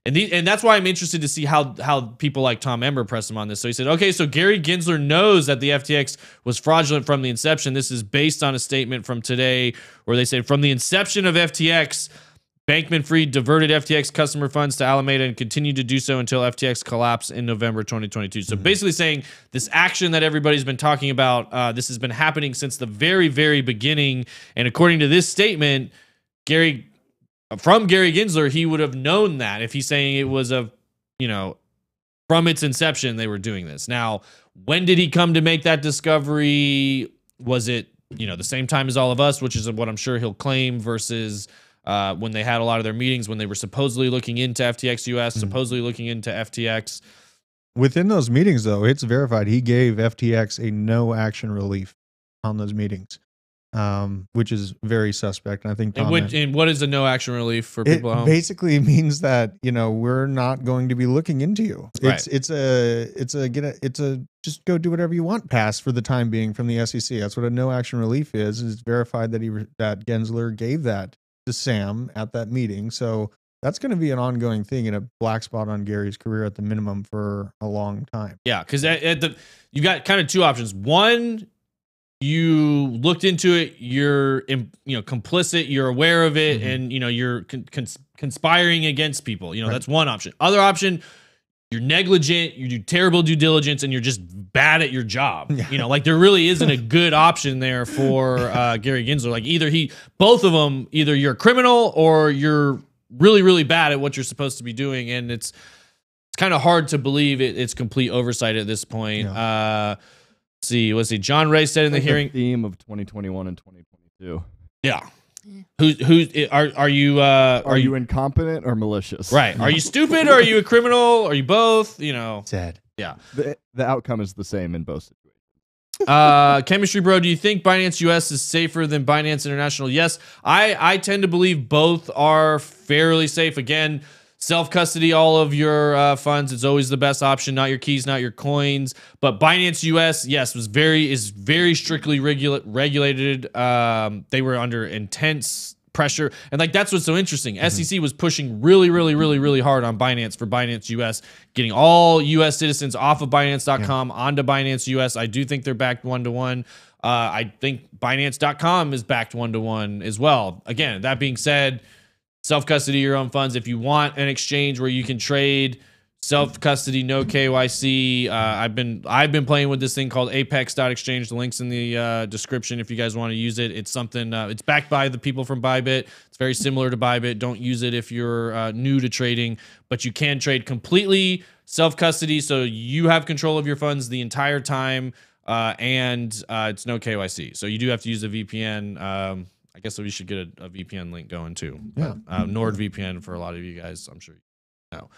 and that's why I'm interested to see how people like Tom Emmer press him on this. So he said, okay, so Gary Gensler knows that the FTX was fraudulent from the inception. This is based on a statement from today where they said, from the inception of FTX, Bankman-Fried diverted FTX customer funds to Alameda and continued to do so until FTX collapsed in November 2022. So basically saying this action that everybody's been talking about, this has been happening since the very, very beginning. And according to this statement, Gary Gensler, he would have known that if he's saying it was from its inception, they were doing this. Now, when did he come to make that discovery? Was it, the same time as all of us, which is what I'm sure he'll claim, versus when they had a lot of their meetings, when they were supposedly looking into FTX US, supposedly looking into FTX. Within those meetings, though, it's verified he gave FTX a no action relief on those meetings. Which is very suspect. And I think what is a no action relief for people at home? It basically means that, we're not going to be looking into you. Right. It's a just go do whatever you want pass for the time being from the SEC. That's what a no action relief is. It's verified that Gensler gave that to Sam at that meeting. So that's going to be an ongoing thing and a black spot on Gary's career at the minimum for a long time. Yeah. Cause you've got kind of two options. One, you looked into it, you're, you know, complicit, you're aware of it, and, you know, you're conspiring against people. You know, that's one option. Other option, you're negligent, you do terrible due diligence, and you're just bad at your job. You know, like there really isn't a good option there for Gary Gensler. Like either he, both of them, either you're a criminal or you're really, really bad at what you're supposed to be doing. And it's kind of hard to believe it's complete oversight at this point. Let's see. John Ray said in the hearing, theme of 2021 and 2022. Yeah. Are you incompetent or malicious? Right. Are you stupid or are you a criminal? Are you both? You know. Sad. Yeah. The outcome is the same in both situations. Chemistry Bro, do you think Binance US is safer than Binance International? Yes. I tend to believe both are fairly safe. Again, self-custody all of your funds. It's always the best option. Not your keys, not your coins. But Binance US, yes, is very strictly regulated. They were under intense pressure. And like that's what's so interesting. SEC was pushing really hard on Binance for Binance US, getting all US citizens off of Binance.com onto Binance US. I do think they're backed one-to-one. I think Binance.com is backed one-to-one as well. Again, that being said, self-custody your own funds. If you want an exchange where you can trade self-custody, no KYC, I've been playing with this thing called apex.exchange. The link's in the description if you guys want to use it. It's something, it's backed by the people from Bybit. It's very similar to Bybit. Don't use it if you're new to trading, but you can trade completely self-custody, so you have control of your funds the entire time, and it's no KYC. So you do have to use a VPN. I guess we should get a VPN link going too. Yeah. NordVPN for a lot of you guys, I'm sure you know.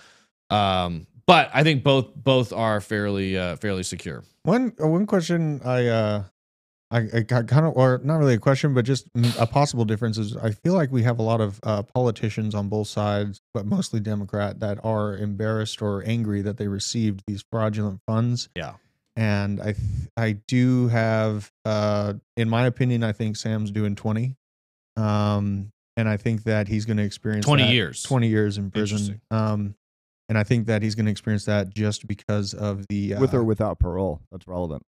But I think both are fairly secure. One question I kind of, or not really a question, but just a possible difference is I feel like we have a lot of politicians on both sides, but mostly Democrat, that are embarrassed or angry that they received these fraudulent funds. Yeah. And I do have, in my opinion, I think Sam's doing 20. And I think that he's going to experience 20 years in prison. And I think that he's going to experience that just because of the with or without parole. That's relevant.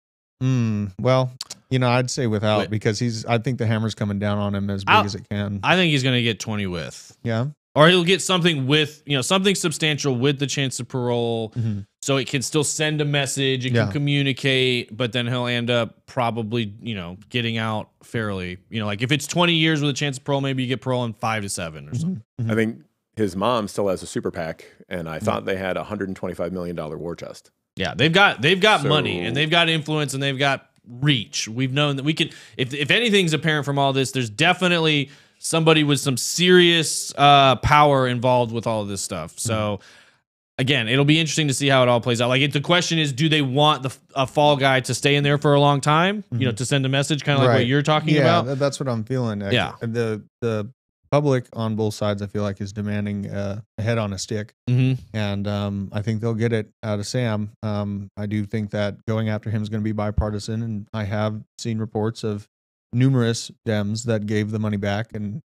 Well, you know, I'd say without, because I think the hammer's coming down on him as big as it can. I think he's going to get 20 with. Yeah. Or he'll get something with, you know, something substantial with the chance of parole. So it can still send a message. It can communicate, but then he'll end up probably, you know, getting out fairly. You know, like if it's 20 years with a chance of parole, maybe you get parole in 5 to 7 or something. I think his mom still has a super PAC, and I thought they had a $125 million war chest. Yeah, they've got money, and they've got influence, and they've got reach. We've known that we can. If anything's apparent from all this, there's definitely somebody with some serious power involved with all of this stuff. So again, it'll be interesting to see how it all plays out. Like the question is, do they want a fall guy to stay in there for a long time, you know, to send a message, kind of like what you're talking about? Yeah, that's what I'm feeling. Yeah. The public on both sides, I feel like, is demanding a head on a stick. And I think they'll get it out of Sam. I do think that going after him is going to be bipartisan. And I have seen reports of numerous Dems that gave the money back, and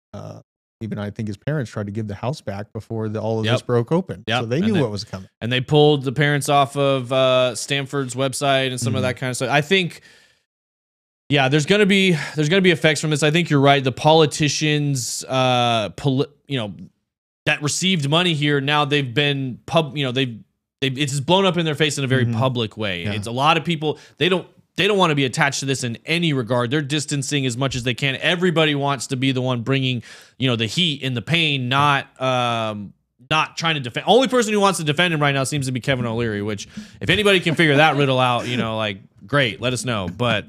even I think his parents tried to give the house back before all of this broke open. So they knew what was coming, and they pulled the parents off of Stanford's website and some of that kind of stuff. I think, yeah, there's gonna be effects from this. I think you're right. The politicians, you know, that received money here, now they've been it's blown up in their face in a very public way. It's a lot of people. They don't want to be attached to this in any regard. They're distancing as much as they can. Everybody wants to be the one bringing, you know, the heat and the pain, not trying to defend. Only person who wants to defend him right now seems to be Kevin O'Leary, which if anybody can figure that riddle out, you know, like, great, let us know. But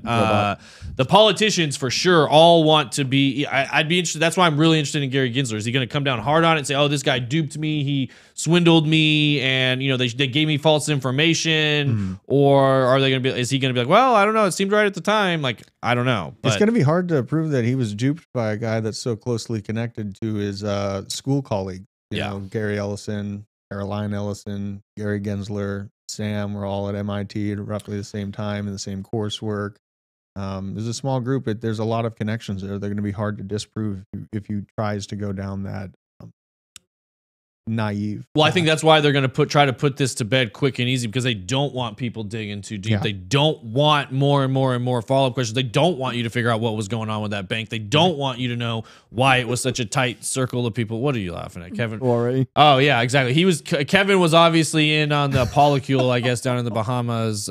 the politicians for sure all want to be, I'd be interested. That's why I'm really interested in Gary Gensler. Is he going to come down hard on it and say, oh, this guy duped me, he swindled me, and, you know, they gave me false information? Or are they going to be, is he going to be like, well, I don't know, it seemed right at the time? Like, I don't know. But it's going to be hard to prove that he was duped by a guy that's so closely connected to his school colleague. You know, Gary Ellison, Caroline Ellison, Gary Gensler, Sam were all at MIT at roughly the same time in the same coursework. There's a small group, but there's a lot of connections there. They're going to be hard to disprove if you tries to go down that naive. Well, I think that's why they're going to try to put this to bed quick and easy, because they don't want people digging too deep. Yeah. They don't want more and more and more follow-up questions. They don't want you to figure out what was going on with that bank. They don't want you to know why it was such a tight circle of people. What are you laughing at, Kevin? Already. Oh yeah, exactly. Kevin was obviously in on the polycule, I guess, down in the Bahamas.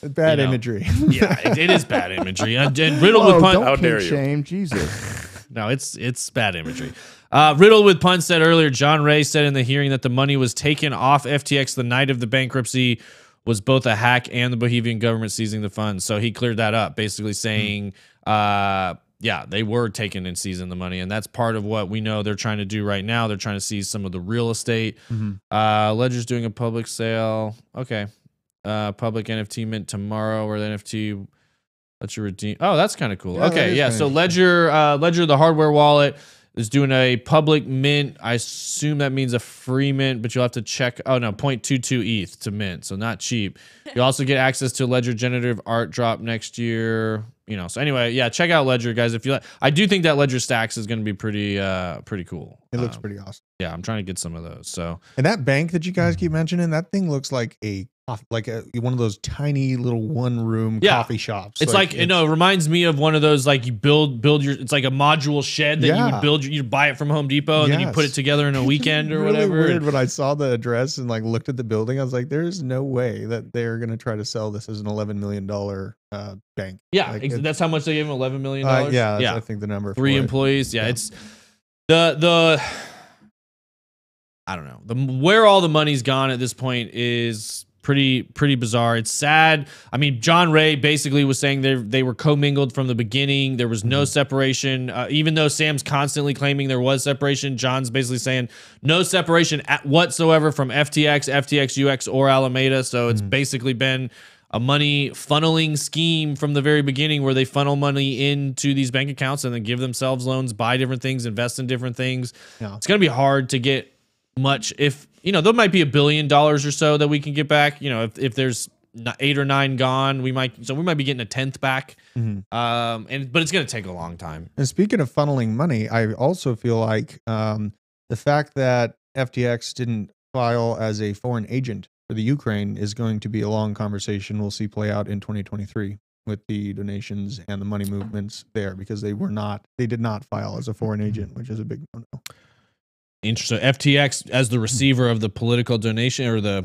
Bad imagery. Yeah, it is bad imagery. And riddled with puns. How dare you? Shame, Jesus. No, it's bad imagery. Riddled with puns said earlier, John Ray said in the hearing that the money was taken off FTX the night of the bankruptcy was both a hack and the Bohemian government seizing the funds. So he cleared that up, basically saying, yeah, they were taking and seizing the money. And that's part of what we know they're trying to do right now. They're trying to seize some of the real estate. Ledger's doing a public sale. Okay. Public NFT mint tomorrow, where the NFT... Let you redeem. Oh, that's kind of cool. Yeah, okay, yeah. So Ledger, Ledger, the hardware wallet, is doing a public mint. I assume that means a free mint, but you'll have to check. Oh no, 0.22 ETH to mint, so not cheap. You'll also get access to Ledger generative art drop next year. You know. So anyway, yeah, check out Ledger, guys. If you like, I do think that Ledger Stacks is going to be pretty, pretty cool. It looks pretty awesome. Yeah, I'm trying to get some of those. So. And that bank that you guys keep mentioning, that thing looks like a. One of those tiny little one-room coffee shops. It's like, you know, it reminds me of one of those, like, you build your, it's like a module shed that you would build, you buy it from Home Depot and then you put it together in a weekend or whatever. Really weird when I saw the address and like looked at the building, I was like, there's no way that they're going to try to sell this as an $11 million bank. Yeah, like, that's how much they gave him, $11 million? Yeah, that's, I think the number. 3 employees. Yeah, yeah, it's the... I don't know. Where all the money's gone at this point is... Pretty bizarre. It's sad. I mean, John Ray basically was saying they were commingled from the beginning. There was no separation. Even though Sam's constantly claiming there was separation, John's basically saying no separation whatsoever from FTX, FTX UX, or Alameda. So it's basically been a money funneling scheme from the very beginning, where they funnel money into these bank accounts and then give themselves loans, buy different things, invest in different things. Yeah. It's going to be hard to get much, if you know, there might be $1 billion or so that we can get back. You know, if there's 8 or 9 gone, we might be getting a 10th back. But it's going to take a long time. And speaking of funneling money, I also feel like the fact that FTX didn't file as a foreign agent for the Ukraine is going to be a long conversation we'll see play out in 2023 with the donations and the money movements there, because they did not file as a foreign agent, which is a big no-no. Interesting. FTX as the receiver of the political donation, or the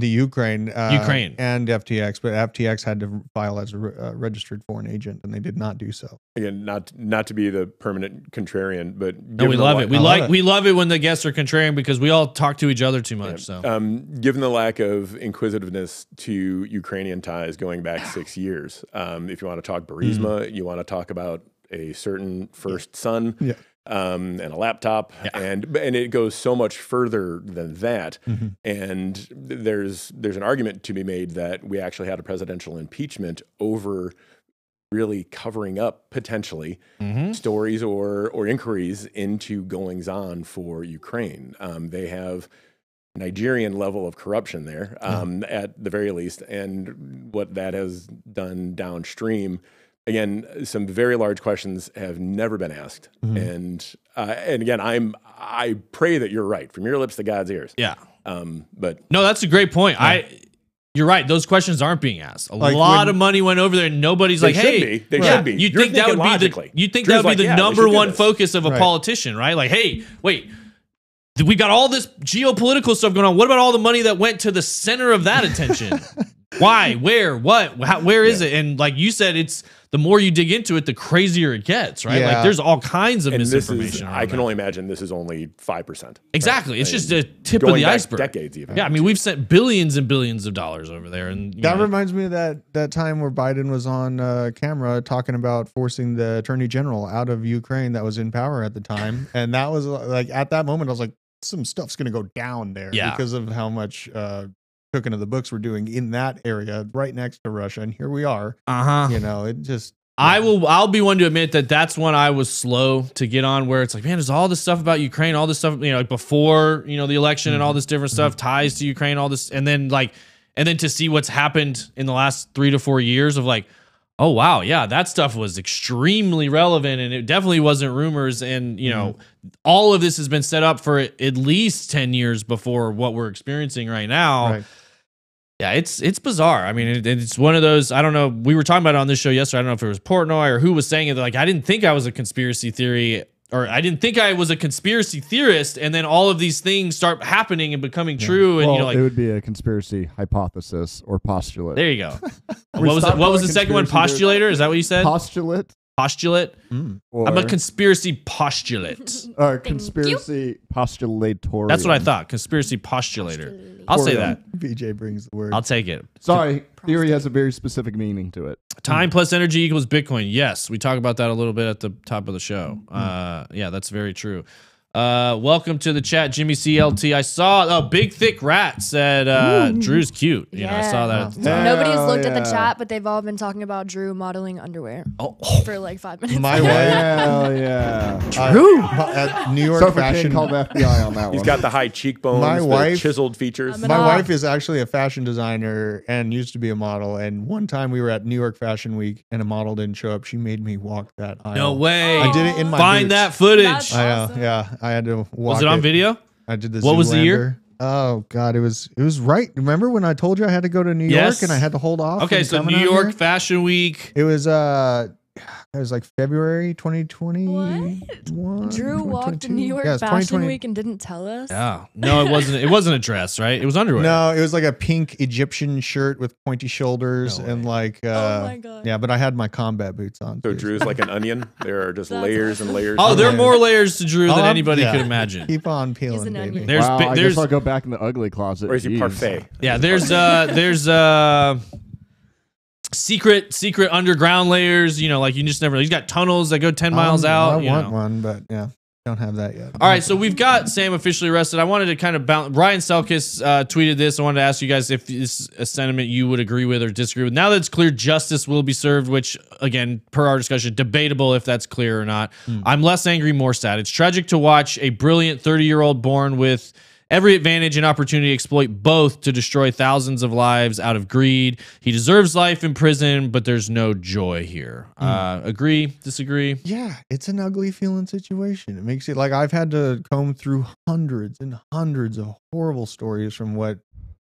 Ukraine and FTX, but FTX had to file as a registered foreign agent, and they did not do so. Again, not to be the permanent contrarian, but no, we love it. We love it when the guests are contrarian, because we all talk to each other too much. Yeah. So, given the lack of inquisitiveness to Ukrainian ties going back 6 years, if you want to talk Burisma, you want to talk about a certain first son. Yeah. And a laptop, and it goes so much further than that. And there's an argument to be made that we actually had a presidential impeachment over really covering up potentially stories or inquiries into goings-on for Ukraine. They have Nigerian level of corruption there, at the very least, and what that has done downstream. Again, some very large questions have never been asked, and again, I pray that you're right. From your lips to God's ears. Yeah. But no, that's a great point. Yeah. You're right. Those questions aren't being asked. A lot of money went over there, and nobody's like, "Hey, they should be." You'd think that would be the number one focus of a politician, right? Like, hey, wait. We got all this geopolitical stuff going on. What about all the money that went to the center of that attention? Why? Where? What? How, where is it? And like you said, it's the more you dig into it, the crazier it gets, right? Like there's all kinds of misinformation. I can only imagine this is only 5%. Exactly. Right? It's just a tip of the iceberg. Decades even. Yeah, I mean, we've sent billions and billions of dollars over there. And that reminds me of that time where Biden was on camera talking about forcing the attorney general out of Ukraine that was in power at the time. And that was like, at that moment, I was like, some stuff's going to go down there because of how much cooking of the books we're doing in that area right next to Russia. And here we are, you know, it just, I'll be one to admit that that's when I was slow to get on, where it's like, man, there's all this stuff about Ukraine, all this stuff, you know, like before, you know, the election and all this different stuff, ties to Ukraine, all this. And then to see what's happened in the last 3 to 4 years of like, Oh, wow. Yeah, that stuff was extremely relevant, and it definitely wasn't rumors. And, you know, all of this has been set up for at least 10 years before what we're experiencing right now. Right. Yeah, it's bizarre. I mean, it's one of those, I don't know, we were talking about it on this show yesterday. I don't know if it was Portnoy or who was saying it. Like, I didn't think I was a conspiracy theory, or I didn't think I was a conspiracy theorist, and then all of these things start happening and becoming true. And well, you know, like, it would be a conspiracy hypothesis or postulate. There you go. what was the second one? Postulator? Is that what you said? Postulate. I'm a conspiracy postulate. Or conspiracy postulator. That's what I thought. Conspiracy postulator. I'll say that. BJ brings the word. I'll take it. Sorry, theory has a very specific meaning to it. Time plus energy equals Bitcoin. Yes, we talk about that a little bit at the top of the show. Yeah, that's very true. Welcome to the chat, Jimmy CLT. I saw a big thick rat said Drew's cute. You know, I saw that. At the time. Nobody's looked at the chat, but they've all been talking about Drew modeling underwear for like 5 minutes. My way, Drew at New York fashion. Called FBI on that one. He's got the high cheekbones, the chiseled features. My wife is actually a fashion designer and used to be a model. And one time we were at New York Fashion Week and a model didn't show up. She made me walk that aisle. No way! I did it in my boots. That footage. Awesome. Yeah. I had to walk. Was it on video? I did this. What was the year? Oh God, it was right. Remember when I told you I had to go to New York and I had to hold off? Okay, so New York Fashion Week. It was like February 2021. Drew walked to New York Fashion Week and didn't tell us. Yeah. No, it wasn't. It wasn't a dress, right? It was underwear. No, it was like a pink Egyptian shirt with pointy shoulders and like. Oh my God. Yeah, but I had my combat boots on. So Drew's like an onion. There are just layers and layers. Oh, there are more layers to Drew than anybody could imagine. Keep on peeling, He's an baby. Onion. There's, wow, I guess I'll go back in the ugly closet. Or is he parfait? Yeah. There's secret underground layers, you know, like you just never, he's got tunnels that go 10 miles out. I want one, but yeah, don't have that yet. All right. So we've got Sam officially arrested. I wanted to kind of bounce. Ryan Selkis tweeted this. I wanted to ask you guys if this is a sentiment you would agree with or disagree with. Now that it's clear justice will be served, which again, per our discussion, debatable if that's clear or not. I'm less angry, more sad. It's tragic to watch a brilliant 30-year-old born with every advantage and opportunity exploit both to destroy thousands of lives out of greed. He deserves life in prison, but there's no joy here. Agree, disagree? Yeah, it's an ugly feeling situation. It makes it like I've had to comb through hundreds and hundreds of horrible stories from what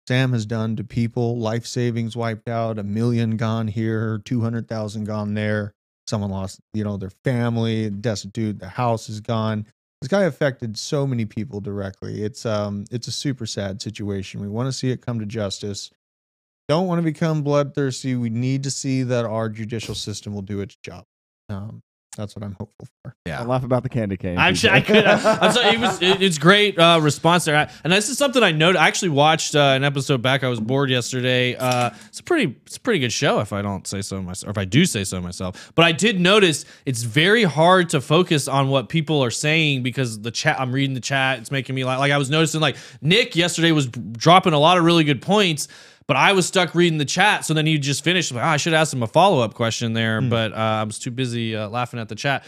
Sam has done to people. Life savings wiped out, 1 million gone here, 200,000 gone there. Someone lost, you know, their family, destitute, the house is gone. This guy affected so many people directly. It's a super sad situation. We want to see it come to justice. Don't want to become bloodthirsty. We need to see that our judicial system will do its job. That's what I'm hopeful for. Yeah, I laugh about the candy cane. It's great response there. And this is something I noted. I actually watched an episode back. I was bored yesterday. It's a pretty good show if I don't say so myself, or if I do say so myself. But I did notice it's very hard to focus on what people are saying because the chat. I'm reading the chat. It's making me like I was noticing like Nick yesterday was dropping a lot of really good points. But I was stuck reading the chat, so then he just finished. Like, I should ask him a follow-up question there, but I was too busy laughing at the chat.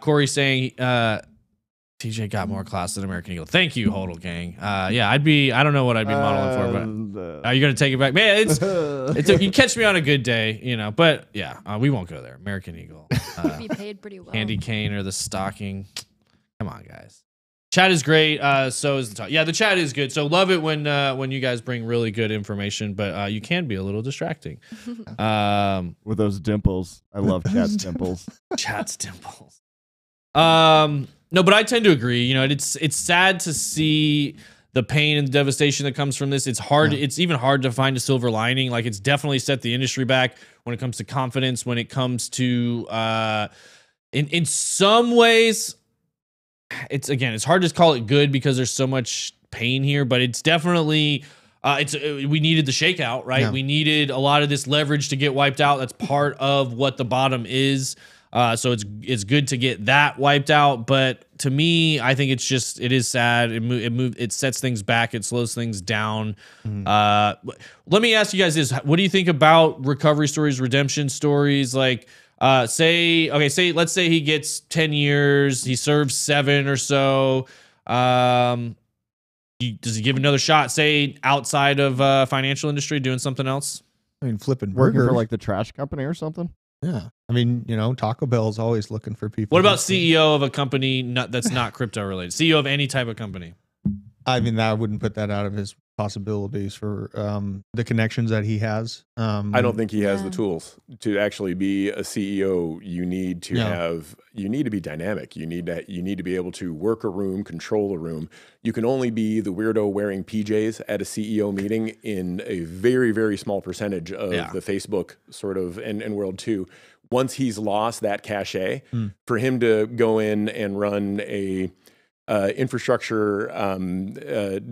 Corey saying, TJ got more class than American Eagle. Thank you, Hodel Gang. Yeah, I don't know what I'd be modeling for, but are you going to take it back? Man, you catch me on a good day, you know, but yeah, we won't go there. American Eagle. Be paid pretty well. Candy cane or the stocking. Come on, guys. Chat is great. So is the talk. Yeah, the chat is good. So love it when you guys bring really good information, but you can be a little distracting. With those dimples, I love chat's dimples. Chat's dimples. No, but I tend to agree. You know, it's sad to see the pain and the devastation that comes from this. It's hard. Yeah. It's even hard to find a silver lining. Like it's definitely set the industry back when it comes to confidence. When it comes to in some ways. It's hard to call it good because there's so much pain here, but it's definitely we needed the shakeout, right? Yeah. We needed a lot of this leverage to get wiped out. That's part of what the bottom is. So it's good to get that wiped out, but to me, I think it's just is sad. It sets things back. It slows things down. Let me ask you guys this: what do you think about recovery stories, redemption stories, like? Let's say he gets 10 years, he serves 7 or so. Does he give another shot, say outside of financial industry doing something else? I mean, flipping burger. Working for like the trash company or something? Yeah. I mean, you know, Taco Bell's always looking for people. What about CEO of a company that's not crypto related? CEO of any type of company? I mean, I wouldn't put that out of his possibilities for the connections that he has. I don't think he has the tools to actually be a CEO. You need to you need to be dynamic. You need to be able to work a room, control a room. You can only be the weirdo wearing PJs at a CEO meeting in a very, very small percentage of the Facebook sort of and World 2. Once he's lost that cachet, for him to go in and run a infrastructure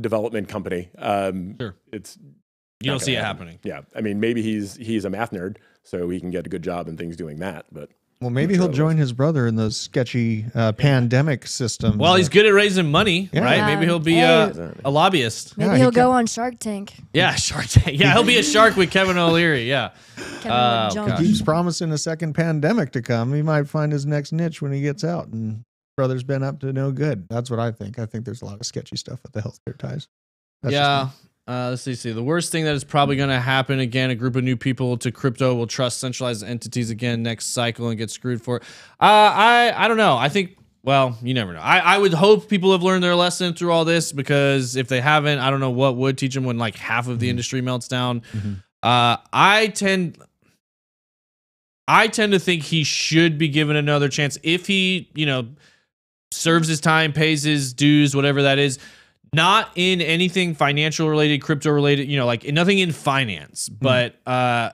development company. You don't see it happening. Yeah, I mean, maybe he's a math nerd, so he can get a good job and things doing that. But well, maybe he'll join his brother in those sketchy pandemic systems. Well, he's good at raising money, right? Maybe he'll be a lobbyist. Maybe he'll go on Shark Tank. Yeah, Shark Tank. Yeah, he'll be a shark with Kevin O'Leary. Yeah, Kevin Jones. He keeps promising a second pandemic to come. He might find his next niche when he gets out and. Brother's been up to no good. That's what I think. I think there's a lot of sketchy stuff with the healthcare ties. That's let's see. The worst thing that is probably going to happen again: a group of new people to crypto will trust centralized entities again next cycle and get screwed for it. I don't know. I think. Well, you never know. I would hope people have learned their lesson through all this, because if they haven't, I don't know what would teach them when like half of the industry melts down. I tend to think he should be given another chance if he, you know, serves his time, pays his dues, whatever that is. Not in anything financial related, crypto related, you know, like nothing in finance. But as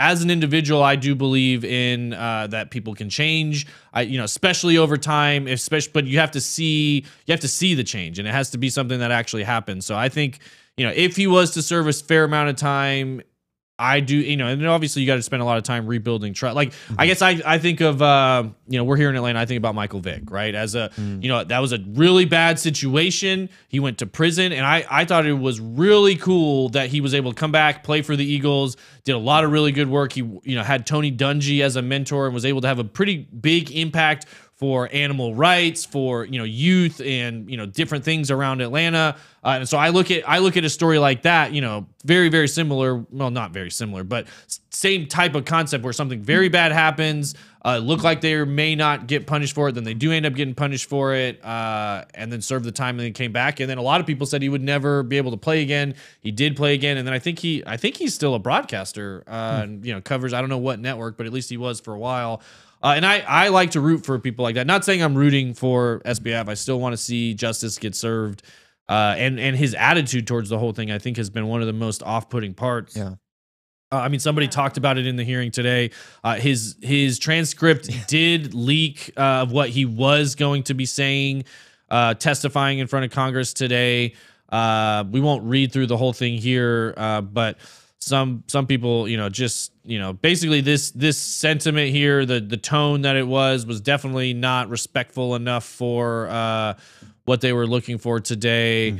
an individual, I do believe in that people can change. You know, especially over time, especially, but you have to see the change, and it has to be something that actually happens. So I think, you know, if he was to serve a fair amount of time, I do, you know, and then obviously you got to spend a lot of time rebuilding trust. Like, I guess I think of, you know, we're here in Atlanta. I think about Michael Vick, right? As a, you know, that was a really bad situation. He went to prison, and I thought it was really cool that he was able to come back, play for the Eagles, did a lot of really good work. He, you know, had Tony Dungy as a mentor and was able to have a pretty big impact for animal rights, for, you know, youth and, you know, different things around Atlanta. And so I look at a story like that, you know, very, very similar. Well, not very similar, but same type of concept where something very bad happens, look like they may not get punished for it. Then they do end up getting punished for it, and then served the time and then came back. And then a lot of people said he would never be able to play again. He did play again. And then I think he's still a broadcaster, and, you know, covers, I don't know what network, but at least he was for a while. And I like to root for people like that. Not saying I'm rooting for SBF. I still want to see justice get served. And his attitude towards the whole thing, I think, has been one of the most off-putting parts. Yeah. I mean, somebody talked about it in the hearing today. His transcript did leak of what he was going to be saying, testifying in front of Congress today. We won't read through the whole thing here, but... Some people, you know, just, you know, basically this sentiment here, the tone that it was definitely not respectful enough for what they were looking for today.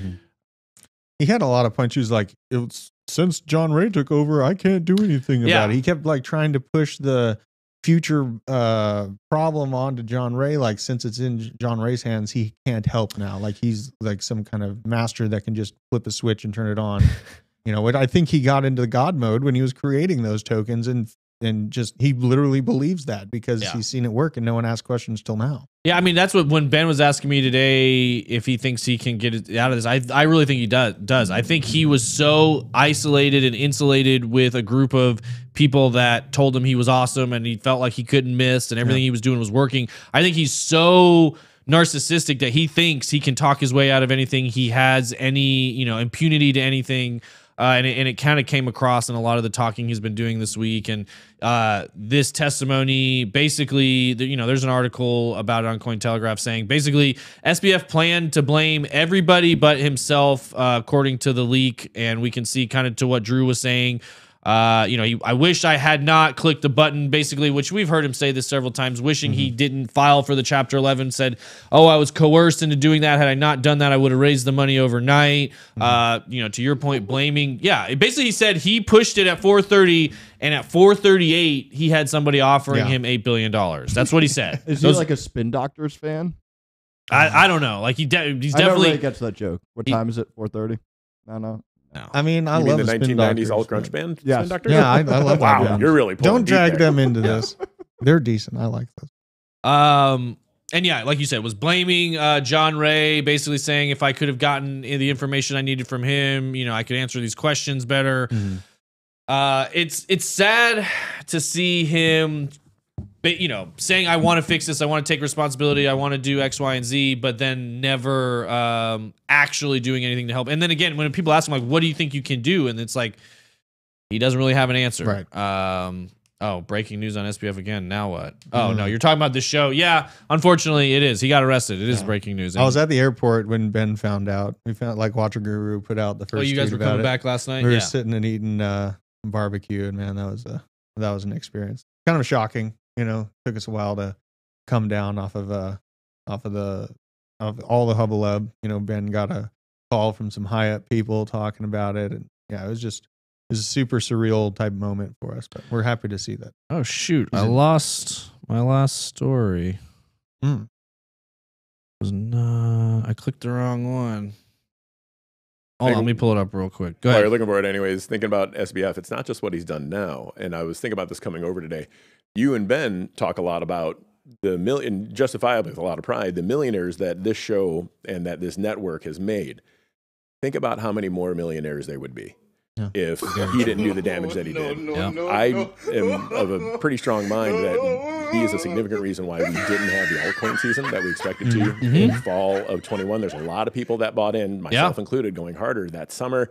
He had a lot of points. He was like, it's since John Ray took over, I can't do anything about it. He kept like trying to push the future problem onto John Ray, like since it's in John Ray's hands, he can't help now. Like he's like some kind of master that can just flip a switch and turn it on. You know, I think he got into the God mode when he was creating those tokens, and just he literally believes that because he's seen it work and no one asked questions till now. Yeah, I mean, that's what when Ben was asking me today if he thinks he can get out of this. I really think he does. I think he was so isolated and insulated with a group of people that told him he was awesome and he felt like he couldn't miss and everything he was doing was working. I think he's so narcissistic that he thinks he can talk his way out of anything. He has any, you know, impunity to anything. And it kind of came across in a lot of the talking he's been doing this week. And this testimony, basically, you know, there's an article about it on Cointelegraph saying, basically, SBF planned to blame everybody but himself, according to the leak. And we can see kind of to what Drew was saying. You know, I wish I had not clicked the button, basically, which we've heard him say this several times, wishing he didn't file for the Chapter 11, said, oh, I was coerced into doing that. Had I not done that, I would have raised the money overnight. You know, to your point, blaming. Yeah, basically he said he pushed it at 4:30 and at 4:38, he had somebody offering him $8 billion. That's what he said. Is he like a Spin Doctors fan? I don't know. Like he's definitely... I don't really get that joke. What time is it? 4:30? No. No. I mean, I love the 1990s alt grunge band. Yeah, I love that. Wow, you're really pulling. Don't drag them into this. They're decent. I like those. And yeah, like you said, was blaming John Ray, basically saying if I could have gotten the information I needed from him, you know, I could answer these questions better. Mm-hmm. It's sad to see him, you know, saying I want to fix this, I want to take responsibility, I want to do X, Y, and Z, but then never actually doing anything to help. And then again, when people ask him like, what do you think you can do? And it's like, he doesn't really have an answer. Right. Oh, breaking news on SBF again. Now what? Oh, no, you're talking about the show. Yeah, unfortunately, it is. He got arrested. It is breaking news. I was at the airport when Ben found out. We found, like, Watcher Guru put out the first. Oh, you guys were coming back last night? We were sitting and eating barbecue, and man, that was an experience. Kind of shocking, you know. Took us a while to come down off of all the hubbub. You know, Ben got a call from some high up people talking about it, and yeah, it was just. It's a super surreal type moment for us, but we're happy to see that. Oh, shoot. I lost my last story. Mm. Was not, I clicked the wrong one. Hold on, let me pull it up real quick. Go ahead. You're looking for it anyways. Thinking about SBF, it's not just what he's done now. And I was thinking about this coming over today. You and Ben talk a lot about the million, justifiably with a lot of pride, the millionaires that this show and that this network has made. Think about how many more millionaires there would be. Yeah. If he didn't do the damage that he did. I am of a pretty strong mind that he is a significant reason why we didn't have the altcoin season that we expected to in fall of 21. There's a lot of people that bought in, myself included, going harder that summer,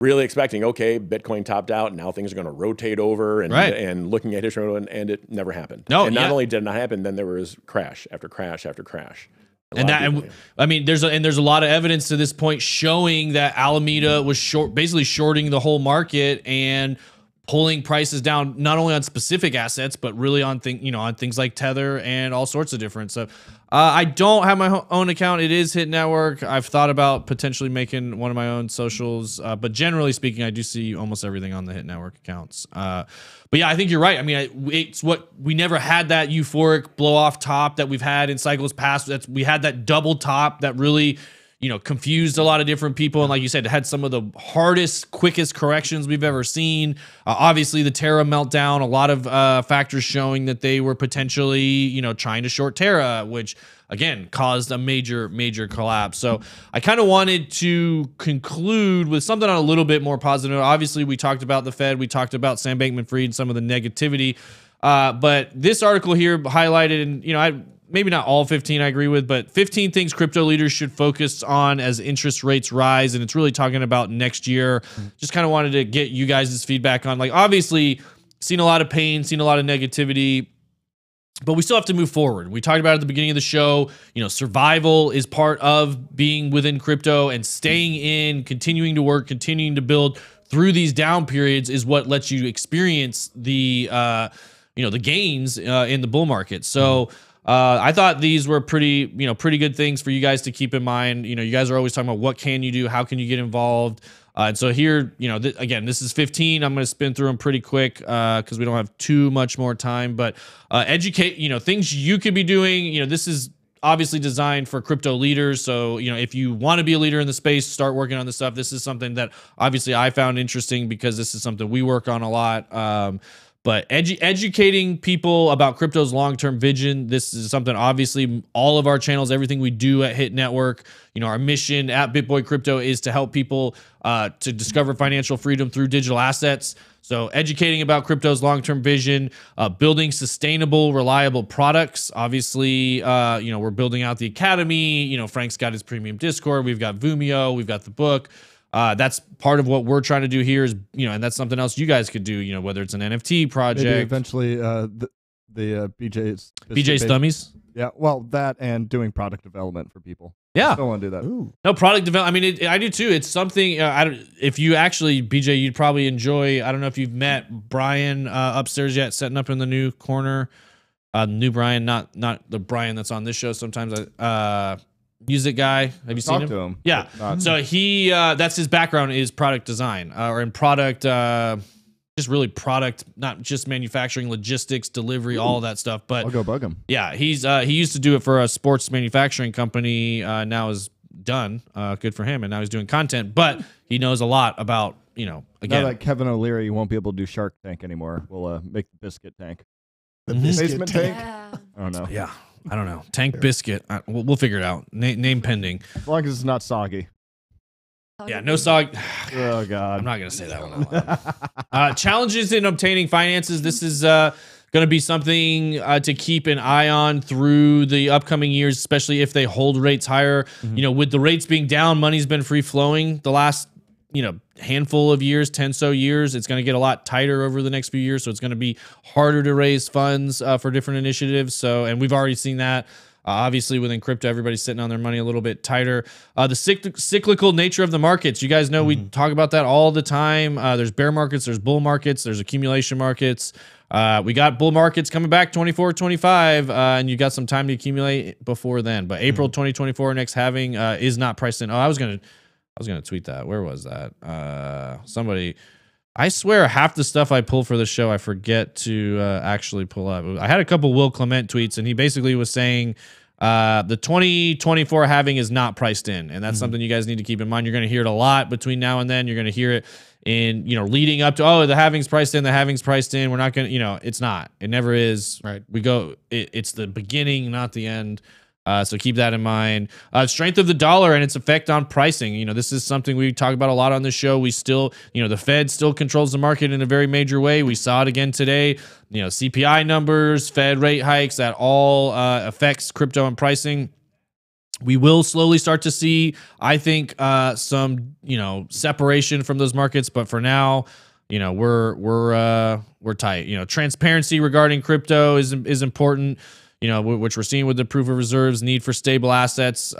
really expecting, okay, Bitcoin topped out, and now things are going to rotate over, and looking at history, and it never happened. No, and not only did it not happen, then there was crash after crash after crash. And that, I mean, there's a lot of evidence to this point showing that Alameda was basically shorting the whole market and pulling prices down, not only on specific assets, but really on things like Tether and all sorts of different stuff. I don't have my own account. It is Hit Network. I've thought about potentially making one of my own socials, but generally speaking, I do see almost everything on the Hit Network accounts. But yeah, I think you're right. I mean, it's what we never had, that euphoric blow off top that we've had in cycles past. We had that double top that really, you know, confused a lot of different people. And like you said, it had some of the hardest, quickest corrections we've ever seen. Obviously, the Terra meltdown, a lot of factors showing that they were potentially, you know, trying to short Terra, which, again, caused a major, major collapse. So I kind of wanted to conclude with something on a little bit more positive. Obviously, we talked about the Fed. We talked about Sam Bankman-Fried, some of the negativity. But this article here highlighted, and, you know, maybe not all 15 I agree with, but 15 things crypto leaders should focus on as interest rates rise. And it's really talking about next year. Just kind of wanted to get you guys' feedback on, like, obviously seen a lot of pain, seen a lot of negativity, but we still have to move forward. We talked about at the beginning of the show, you know, survival is part of being within crypto, and staying in, continuing to work, continuing to build through these down periods is what lets you experience the, you know, the gains in the bull market. So, I thought these were pretty good things for you guys to keep in mind. You know, you guys are always talking about what can you do, how can you get involved. And so here, you know, again, this is 15. I'm going to spin through them pretty quick because we don't have too much more time. But educate, you know, things you could be doing. You know, this is obviously designed for crypto leaders. So, you know, if you want to be a leader in the space, start working on this stuff. This is something that obviously I found interesting because this is something we work on a lot. But educating people about crypto's long-term vision. This is something, obviously, all of our channels, everything we do at Hit Network, you know, our mission at BitBoy Crypto is to help people to discover financial freedom through digital assets. So educating about crypto's long-term vision, building sustainable, reliable products. Obviously, you know, we're building out the academy. You know, Frank's got his premium Discord. We've got Vumeo. We've got the book. That's part of what we're trying to do here is, you know, and that's something else you guys could do, you know, whether it's an NFT project. Maybe eventually BJ's Dummies. Yeah, well, that and doing product development for people. Yeah. I still want to do that. Ooh. No, product development. I mean, I do too. It's something, if you actually, BJ, you'd probably enjoy, I don't know if you've met Brian upstairs yet, setting up in the new corner. New Brian, not the Brian that's on this show sometimes. Music guy, have you seen him? Talk to him. Yeah, so he that's his background is product design or in product, just really product, not just manufacturing, logistics, delivery, all that stuff. But I'll go bug him. Yeah, he's he used to do it for a sports manufacturing company. Now is done. Good for him. And now he's doing content, but he knows a lot about, you know, again, now that Kevin O'Leary won't be able to do Shark Tank anymore, we'll make the biscuit tank. The basement tank. Yeah. I don't know. Yeah, I don't know. Tank biscuit. We'll figure it out. Name pending. As long as it's not soggy. Yeah, no sog. Oh God, I'm not gonna say that one out loud. Challenges in obtaining finances. This is going to be something to keep an eye on through the upcoming years, especially if they hold rates higher. You know, with the rates being down, money's been free flowing the last, you know, handful of years, 10 so years. It's going to get a lot tighter over the next few years, so it's going to be harder to raise funds for different initiatives. So, and we've already seen that. Obviously, within crypto, everybody's sitting on their money a little bit tighter. The cyclical nature of the markets. You guys know we talk about that all the time. There's bear markets, there's bull markets, there's accumulation markets. We got bull markets coming back 24, 25, and you got some time to accumulate before then. But April 2024, next halving, is not priced in. Oh, I was gonna tweet that. Where was that? Somebody. I swear half the stuff I pull for the show, I forget to actually pull up. I had a couple Will Clement tweets, and he basically was saying the 2024 halving is not priced in. And that's something you guys need to keep in mind. You're going to hear it a lot between now and then. You're going to hear it in, you know, leading up to, oh, the halving's priced in, the halving's priced in. We're not going to, you know, it's not. It never is. Right. We go, it's the beginning, not the end. So keep that in mind. Strength of the dollar and its effect on pricing. You know, this is something we talk about a lot on the show. We still, you know, the Fed still controls the market in a very major way. We saw it again today. You know, CPI numbers, Fed rate hikes, that all affects crypto and pricing. We will slowly start to see, I think, some, you know, separation from those markets. But for now, you know, we're tight. You know, transparency regarding crypto is important. You know, which we're seeing with the proof of reserves, need for stable assets.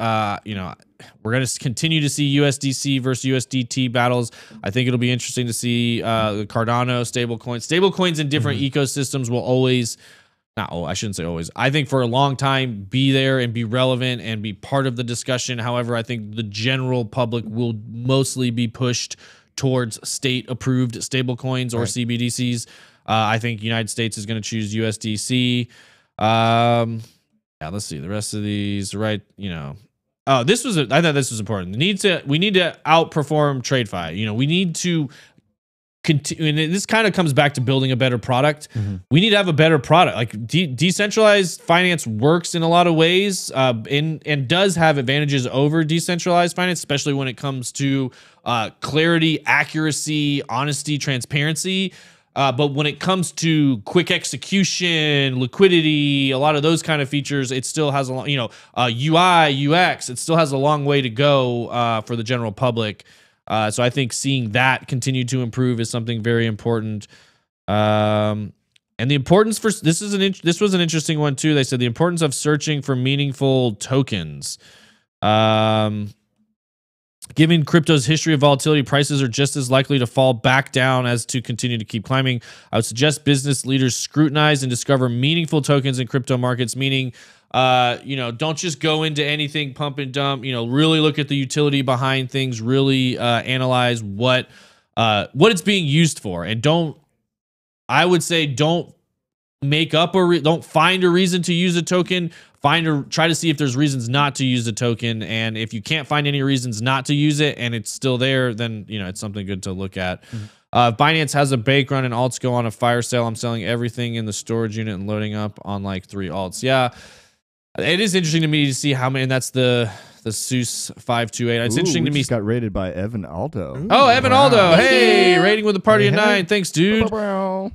You know, we're going to continue to see USDC versus USDT battles. I think it'll be interesting to see the Cardano stable coins in different ecosystems will always, I shouldn't say always. I think for a long time, be there and be relevant and be part of the discussion. However, I think the general public will mostly be pushed towards state-approved stable coins or CBDCs. I think United States is going to choose USDC. Yeah, let's see the rest of these, right? You know, oh, this was, I thought this was important. We need to outperform TradeFi. You know, we need to continue. And this kind of comes back to building a better product. We need to have a better product. Like decentralized finance works in a lot of ways, and does have advantages over decentralized finance, especially when it comes to, clarity, accuracy, honesty, transparency. But when it comes to quick execution, liquidity, a lot of those kind of features, it still has a long, you know, UI, UX, it still has a long way to go for the general public. So I think seeing that continue to improve is something very important. And the importance for, this was an interesting one too. They said the importance of searching for meaningful tokens. Given crypto's history of volatility, prices are just as likely to fall back down as to continue to keep climbing. I would suggest business leaders scrutinize and discover meaningful tokens in crypto markets, meaning, you know, don't just go into anything pump and dump, you know, really look at the utility behind things, really analyze what it's being used for. And don't make up don't find a reason to use a token. Try to see if there's reasons not to use a token, and if you can't find any reasons not to use it and it's still there, then you know it's something good to look at. Binance has a bake run and alts go on a fire sale. I'm selling everything in the storage unit and loading up on like 3 alts. Yeah, it is interesting to me to see how many, and that's the Seuss 528. It's interesting to me. Just got rated by Evan Aldo. Ooh, oh, Evan Aldo. Hey, rating with a party of 9. Thanks, dude.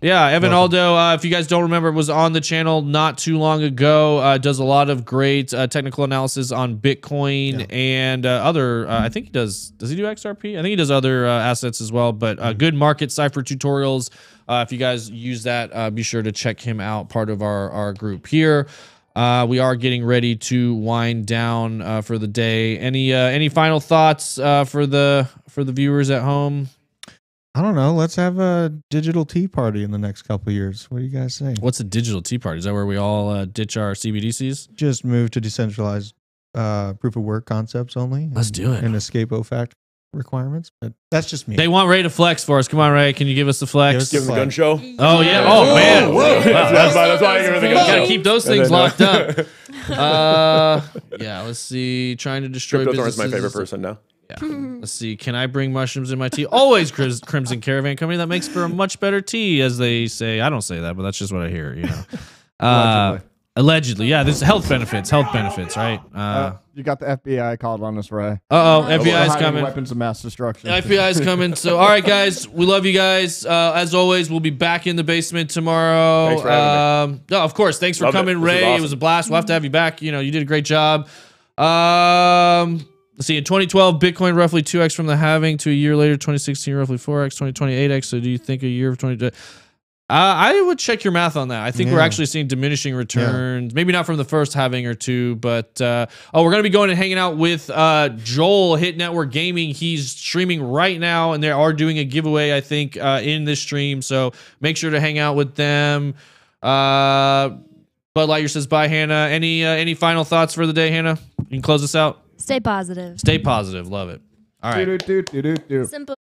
Yeah, Evan Aldo, if you guys don't remember, was on the channel not too long ago. Does a lot of great technical analysis on Bitcoin and other, I think he does, he do XRP? I think he does other assets as well, but good market cipher tutorials. If you guys use that, be sure to check him out, part of our group here. We are getting ready to wind down for the day. Any final thoughts for the viewers at home? I don't know. Let's have a digital tea party in the next couple of years. What do you guys say? What's a digital tea party? Is that where we all ditch our CBDCs? Just move to decentralized proof of work concepts only. Let's do it. And escape OFAC requirements, but that's just me. They want Ray to flex for us. Come on, Ray, can you give us the flex? Give him the gun show. Oh yeah. Oh man. Whoa. That's why I give him the gun show. Gotta keep those things locked up. Yeah. Let's see. Trying to destroy. Crypto Thorn is my favorite person now. Yeah. Let's see. Can I bring mushrooms in my tea? Always Crimson Caravan Company. That makes for a much better tea, as they say. I don't say that, but that's just what I hear. You know. Allegedly, yeah. This is health benefits, right? You got the FBI called on us, Ray. Uh-oh, FBI's coming. Weapons of mass destruction. The FBI's coming. So, all right, guys. We love you guys. As always, we'll be back in the basement tomorrow. Thanks for having me. No, of course. Thanks for coming, Ray. Awesome. It was a blast. We'll have to have you back. You know, you did a great job. Let's see. In 2012, Bitcoin roughly 2x from the halving to a year later, 2016, roughly 4x, 2020, 8x. So, do you think a year of 20... I would check your math on that. I think we're actually seeing diminishing returns. Yeah. Maybe not from the first halving or two, but we're going to be going and hanging out with Joel, Hit Network Gaming. He's streaming right now, and they are doing a giveaway, I think, in this stream. So make sure to hang out with them. Bud Lightyear says, bye, Hannah. Any final thoughts for the day, Hannah? You can close us out. Stay positive. Stay positive. Love it. All right. Simple.